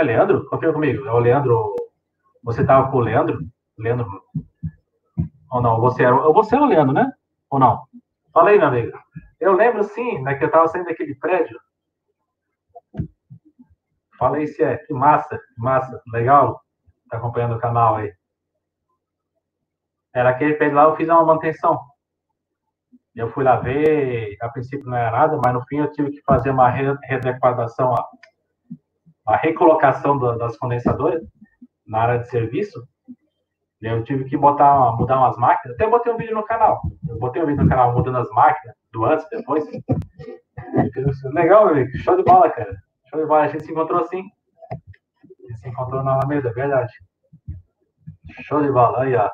É Leandro? Confia comigo. É o Leandro. Você tava com o Leandro? Leandro... Ou não, você era o Leandro, né? Ou não? Fala aí, meu amigo. Eu lembro, sim, né, que eu estava saindo daquele prédio. Falei se é. Que massa, Legal. Tá acompanhando o canal aí. Era aquele prédio lá, eu fiz uma manutenção. Eu fui lá ver, a princípio não era nada, mas no fim eu tive que fazer uma readequação, a recolocação das condensadoras na área de serviço. Eu tive que mudar umas máquinas. Até botei um vídeo no canal. Eu botei um vídeo no canal mudando as máquinas, do antes, depois. Legal, meu amigo. Show de bola, cara. Show de bola. A gente se encontrou assim. A gente se encontrou na Alameda, verdade. Show de bola. Aí, ó.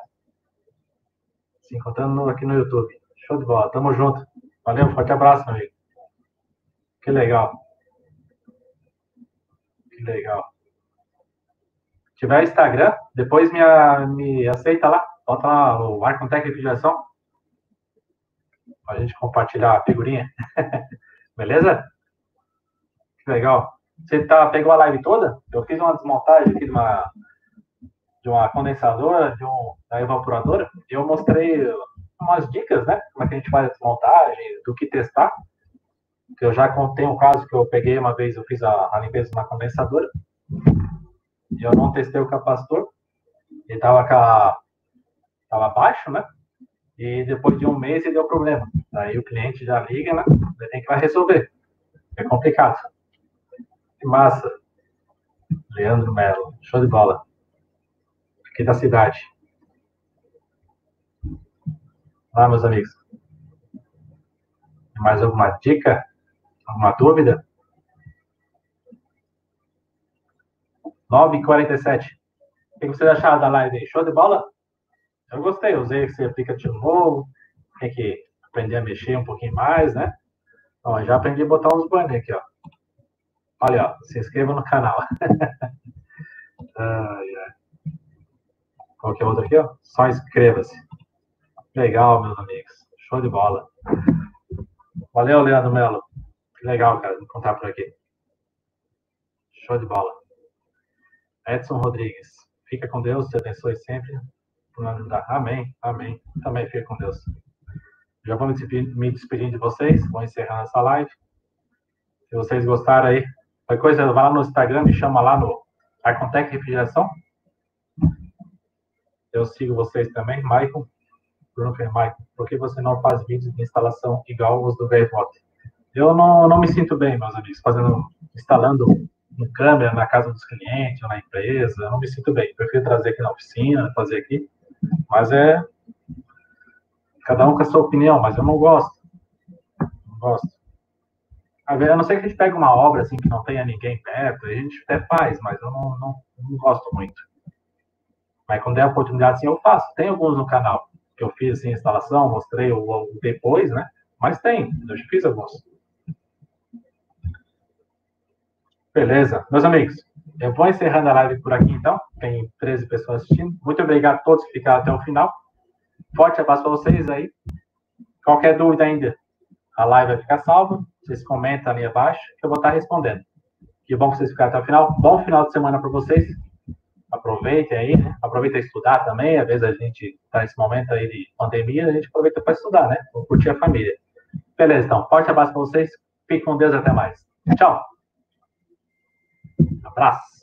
Se encontrando aqui no YouTube. Show de bola. Tamo junto. Valeu, forte abraço, meu amigo. Que legal. Que legal. Se tiver Instagram, depois me aceita lá. Bota lá o Arcomtec Refrigeração. Pra gente compartilhar a figurinha. Beleza? Que legal. Você pegou a live toda? Eu fiz uma desmontagem aqui de uma condensadora, da evaporadora. Eu mostrei umas dicas, né? Como é que a gente faz a desmontagem, do que testar. Eu já contei um caso que eu peguei uma vez, eu fiz a limpeza na condensadora. Eu não testei o capacitor, ele estava baixo, né? E depois de um mês ele deu problema. Daí o cliente já liga, né? Ele tem que vai resolver. É complicado. Que massa. Leandro Mello, show de bola. Aqui da cidade. Lá, meus amigos. Mais alguma dica? Alguma dúvida? 9h47. O que vocês acharam da live aí? Show de bola? Eu gostei, usei esse aplicativo novo. Tem que aprender a mexer um pouquinho mais, né? Ó, já aprendi a botar uns banners aqui, ó. Olha, ó, se inscreva no canal. Qual que é o outro aqui, ó? Só inscreva-se. Legal, meus amigos. Show de bola. Valeu, Leandro Melo. Que legal, cara, vou contar por aqui. Show de bola. Edson Rodrigues. Fica com Deus, te abençoe sempre. Amém, amém. Também fica com Deus. Já vou me despedindo de vocês. Vou encerrando essa live. Se vocês gostaram aí, qualquer coisa, vai lá no Instagram, me chama lá no Arcomtec Refrigeração. Eu sigo vocês também, Maicon. Bruno Fermaicon, por que você não faz vídeos de instalação igual os do VRF? Eu não me sinto bem, meus amigos, instalando uma câmera na casa dos clientes, ou na empresa. Eu não me sinto bem. Prefiro trazer aqui na oficina, fazer aqui. Mas é... cada um com a sua opinião, mas eu não gosto. Não gosto. A não ser que a gente pegue uma obra assim que não tenha ninguém perto, a gente até faz, mas eu não gosto muito. Mas quando der a oportunidade, assim, eu faço. Tem alguns no canal que eu fiz assim, instalação, mostrei o depois, né? Mas tem, eu já fiz alguns. Beleza, meus amigos, eu vou encerrando a live por aqui então. Tem 13 pessoas assistindo. Muito obrigado a todos que ficaram até o final. Forte abraço para vocês aí. Qualquer dúvida ainda, a live vai ficar salva. Vocês comentam ali abaixo que eu vou estar respondendo. Que bom que vocês ficaram até o final. Bom final de semana para vocês. Aproveitem aí, né? Aproveita estudar também. Às vezes a gente está nesse momento aí de pandemia, a gente aproveita para estudar, né? Vou curtir a família. Beleza, então. Forte abraço para vocês. Fiquem com Deus, até mais. Tchau. Abraço.